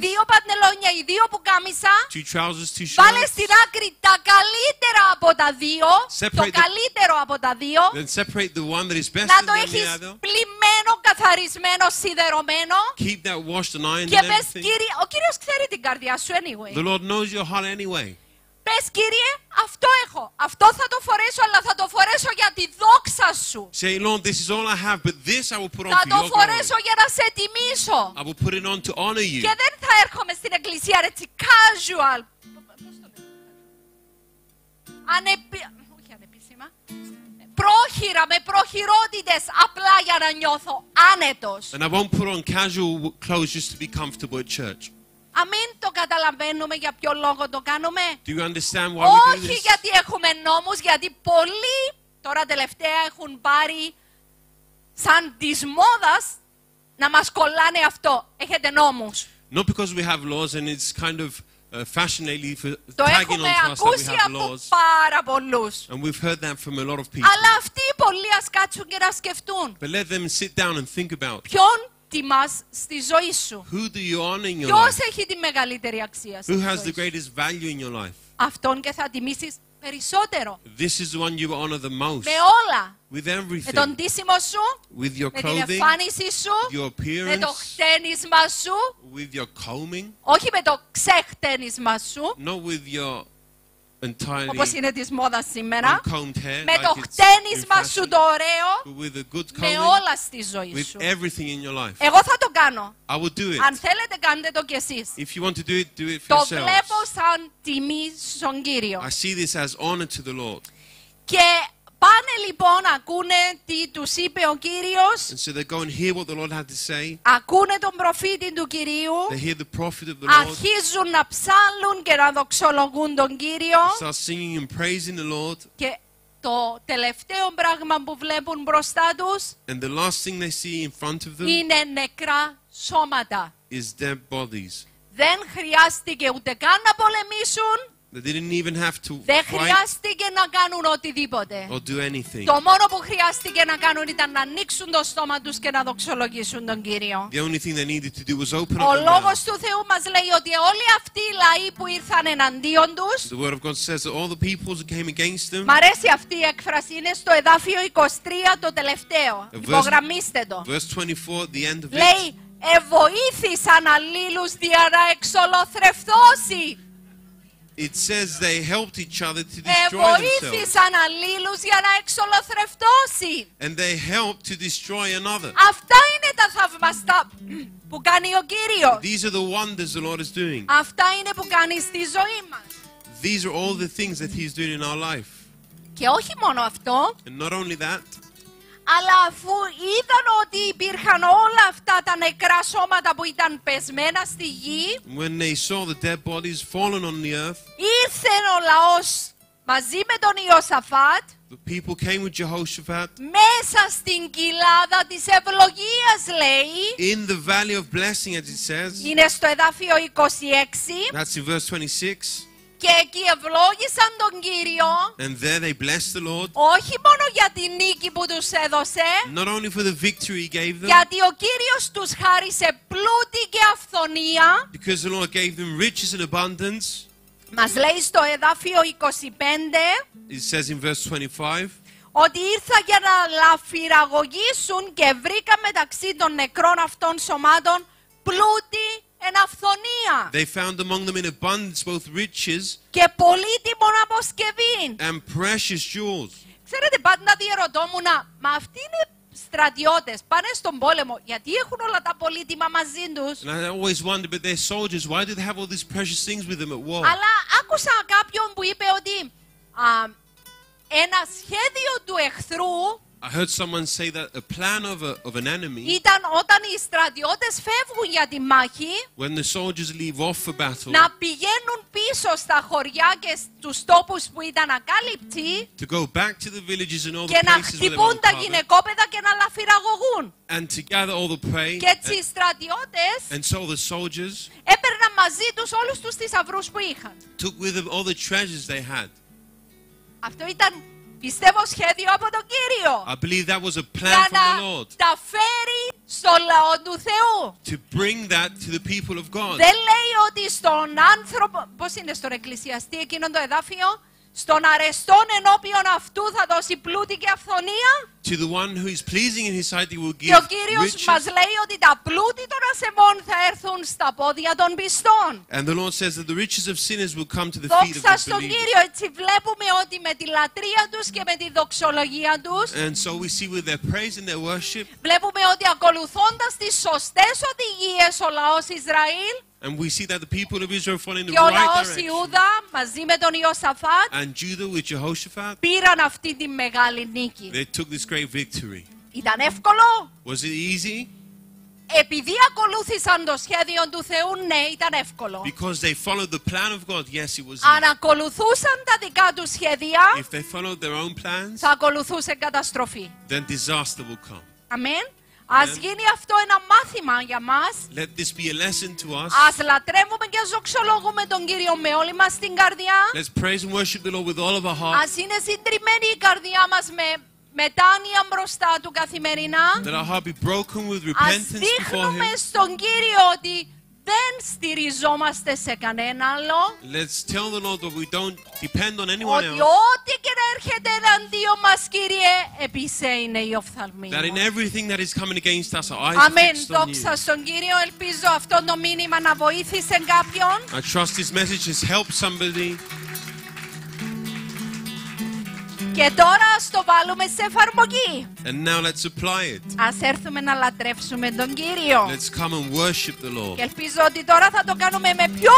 two trousers, two shorts, βάλε στην άκρη τα καλύτερα από τα δύο, το καλύτερο από τα δύο, then separate the one that is best να το έχεις πλημμένο, καθαρισμένο, σιδερωμένο, keep that washed and ironed και πες, Κύριε, ο Κύριος ξέρει την καρδιά σου anyway. The Lord knows your heart anyway. Πες, Κύριε, αυτό έχω, αυτό θα το φορέσω, αλλά θα το φορέσω για τη δόξα σου. Say, Lord, this is all I have, but this I will put on for your glory. Θα το φορέσω για να σε τιμήσω. I will put it on to honor you. Και δεν θα έρχομαι στην εκκλησία έτσι casual. Ανεπίσημα. Πρόχειρα, με προχειρότητες, απλά για να νιώθω άνετος. And I won't put on casual clothes just to be comfortable at church. Αμήν, το καταλαβαίνουμε για ποιο λόγο το κάνουμε. Όχι γιατί έχουμε νόμους, γιατί πολλοί τώρα τελευταία έχουν πάρει σαν της μόδας να μας κολλάνε αυτό. Έχετε νόμους. Not because we have laws and it's kind of fashionably for tagging on to us that we have laws. And we've heard that from a lot of people. Αλλά αυτοί πολλοί ας κάτσουν και να σκεφτούν. But let them sit down and think about. Τιμάς στη ζωή σου. Ποιος έχει τη μεγαλύτερη αξία στη ζωή σου? Αυτόν και θα τιμήσεις περισσότερο. Με όλα. Με τον ντύσιμο σου, με την εμφάνιση σου, με το χτένισμα σου, όχι με το ξεχτένισμα σου, όπως είναι της μόδας σήμερα, με το χτένισμα σου το ωραίο, με όλα στη ζωή σου. Εγώ θα το κάνω. Αν θέλετε, κάντε το κι εσείς. Το βλέπω σαν τιμή στον Κύριο. Και πάνε λοιπόν, ακούνε τι τους είπε ο Κύριος, ακούνε τον προφήτη του Κυρίου, αρχίζουν να ψάλλουν και να δοξολογούν τον Κύριο, και το τελευταίο πράγμα που βλέπουν μπροστά τους είναι νεκρά σώματα. Δεν χρειάστηκε ούτε καν να πολεμήσουν. They didn't even have to fight or do anything. The only thing they needed to do was open up their mouths. The Word of God says that all the peoples who came against them. Verse 24 at the end of it. Εβοήθησαν αλλήλους δια να εξολοθρευτώσει. It says they helped each other to destroy themselves. And they helped to destroy another. These are the wonders the Lord is doing. These are all the things that He is doing in our life. And not only that, αλλά αφού είδαν ότι υπήρχαν όλα αυτά τα νεκρά σώματα που ήταν πεσμένα στη γη, ήρθε ο λαός μαζί με τον Ιωσαφάτ μέσα στην κοιλάδα της ευλογίας, λέει. Είναι στο εδάφιο 26. Και εκεί ευλόγησαν τον Κύριο, όχι μόνο για την νίκη που τους έδωσε, γιατί ο Κύριος τους χάρισε πλούτη και αυθονία. Μας λέει στο εδάφιο 25 ότι ήρθα για να λαφυραγωγήσουν και βρήκα μεταξύ των νεκρών αυτών σωμάτων πλούτη εν αυθονία. They found among them in abundance both riches and precious jewels. Ξέρετε, πάντα διερωτόμουν, μα αυτοί είναι στρατιώτες, πάνε στον πόλεμο, γιατί έχουν όλα τα πολύτιμα μαζί τους? Αλλά άκουσα κάποιον που είπε ότι ένα σχέδιο του εχθρού, I heard someone say that a plan of an enemy when the soldiers leave off for battle to go back to the villages and all the places where they were covered and to gather all the prey and so the soldiers took with them all the treasures they had. Πιστεύω σχέδιο από τον Κύριο. I believe that was a plan from the Lord. Τα φέρει στο λαό του Θεού. To bring that to the people of God. Δεν λέει ότι στον άνθρωπο, πώς είναι στον εκκλησιαστή εκείνον το εδάφιο, στον αρεστόν ενώπιον αυτού θα δώσει πλούτη και αυθονία. To the one who is pleasing in his sight he will give. Και ο Κύριος μας λέει ότι τα πλούτη των ασεβών θα έρθουν στα πόδια των πιστών. And the Lord says that the riches of sinners will come to the feet of the believers. Στον Κύριο έτσι βλέπουμε ότι με τη λατρεία τους και με τη δοξολογία τους. And so we see with their praise and their worship. Βλέπουμε ότι ακολουθώντας τις σωστές οδηγίες ο λαός Ισραήλ. And we see that the people of Israel fall in the right direction. Ιούδα, μαζί με τον Ιωσαφάτ, and Judah with Jehoshaphat, πήραν αυτή τη μεγάλη νίκη. They took this great victory. Ήταν εύκολο; Was it easy? Επειδή ακολούθησαν το σχέδιο του Θεού, ναι, ήταν εύκολο. Because they followed the plan of God, yes, it was easy. Αν ακολουθούσαν τα δικά τους σχέδια, if they followed their own plans, θα ακολουθούσε καταστροφή. Then disaster will come. Amen. Ας γίνει αυτό ένα μάθημα για μας. Let this be a lesson to us. Ας λατρεύουμε και δοξολογούμε τον Κύριο με όλη μας την καρδιά. Let's praise and worship the Lord with all of our heart. Ας είναι συντριμμένη η καρδιά μας με μετάνοια μπροστά του καθημερινά. Let our heart be broken with repentance before Him. Ας δείχνουμε στον Κύριο ότι δεν στηριζόμαστε σε κανένα άλλο. Let's tell the Lord that we don't depend on anyone else. Ότι ό,τι και να έρχεται εναντίον μας, Κύριε, επί σε είναι η οφθαλμή. That in everything that is coming against us, our eyes are fixed on You. Αμήν, δόξα στον Κύριο. Ελπίζω αυτό το μήνυμα να βοήθησε κάποιον. I trust this message has helped somebody. Και τώρα ας το βάλουμε σε εφαρμογή. And now let's apply it. Ας έρθουμε να λατρεύσουμε τον Κύριο. Let's come and worship the Lord. Και ελπίζω ότι τώρα θα το κάνουμε με πιο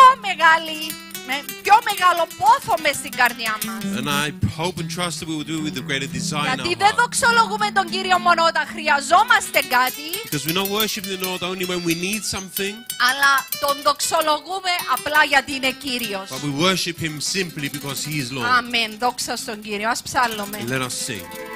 μεγάλο πόθο μες στην καρδιά μας. And I hope and trust that we will do it with the greater desire. Γιατί δεν δοξολογούμε τον Κύριο μόνο όταν χρειαζόμαστε κάτι. Because we don't worship the Lord only when we need something. Αλλά τον δοξολογούμε απλά γιατί είναι Κύριος. But we worship Him simply because He is Lord. Amen. Δόξα στον Κύριο. Ας ψάλλουμε. Let us sing.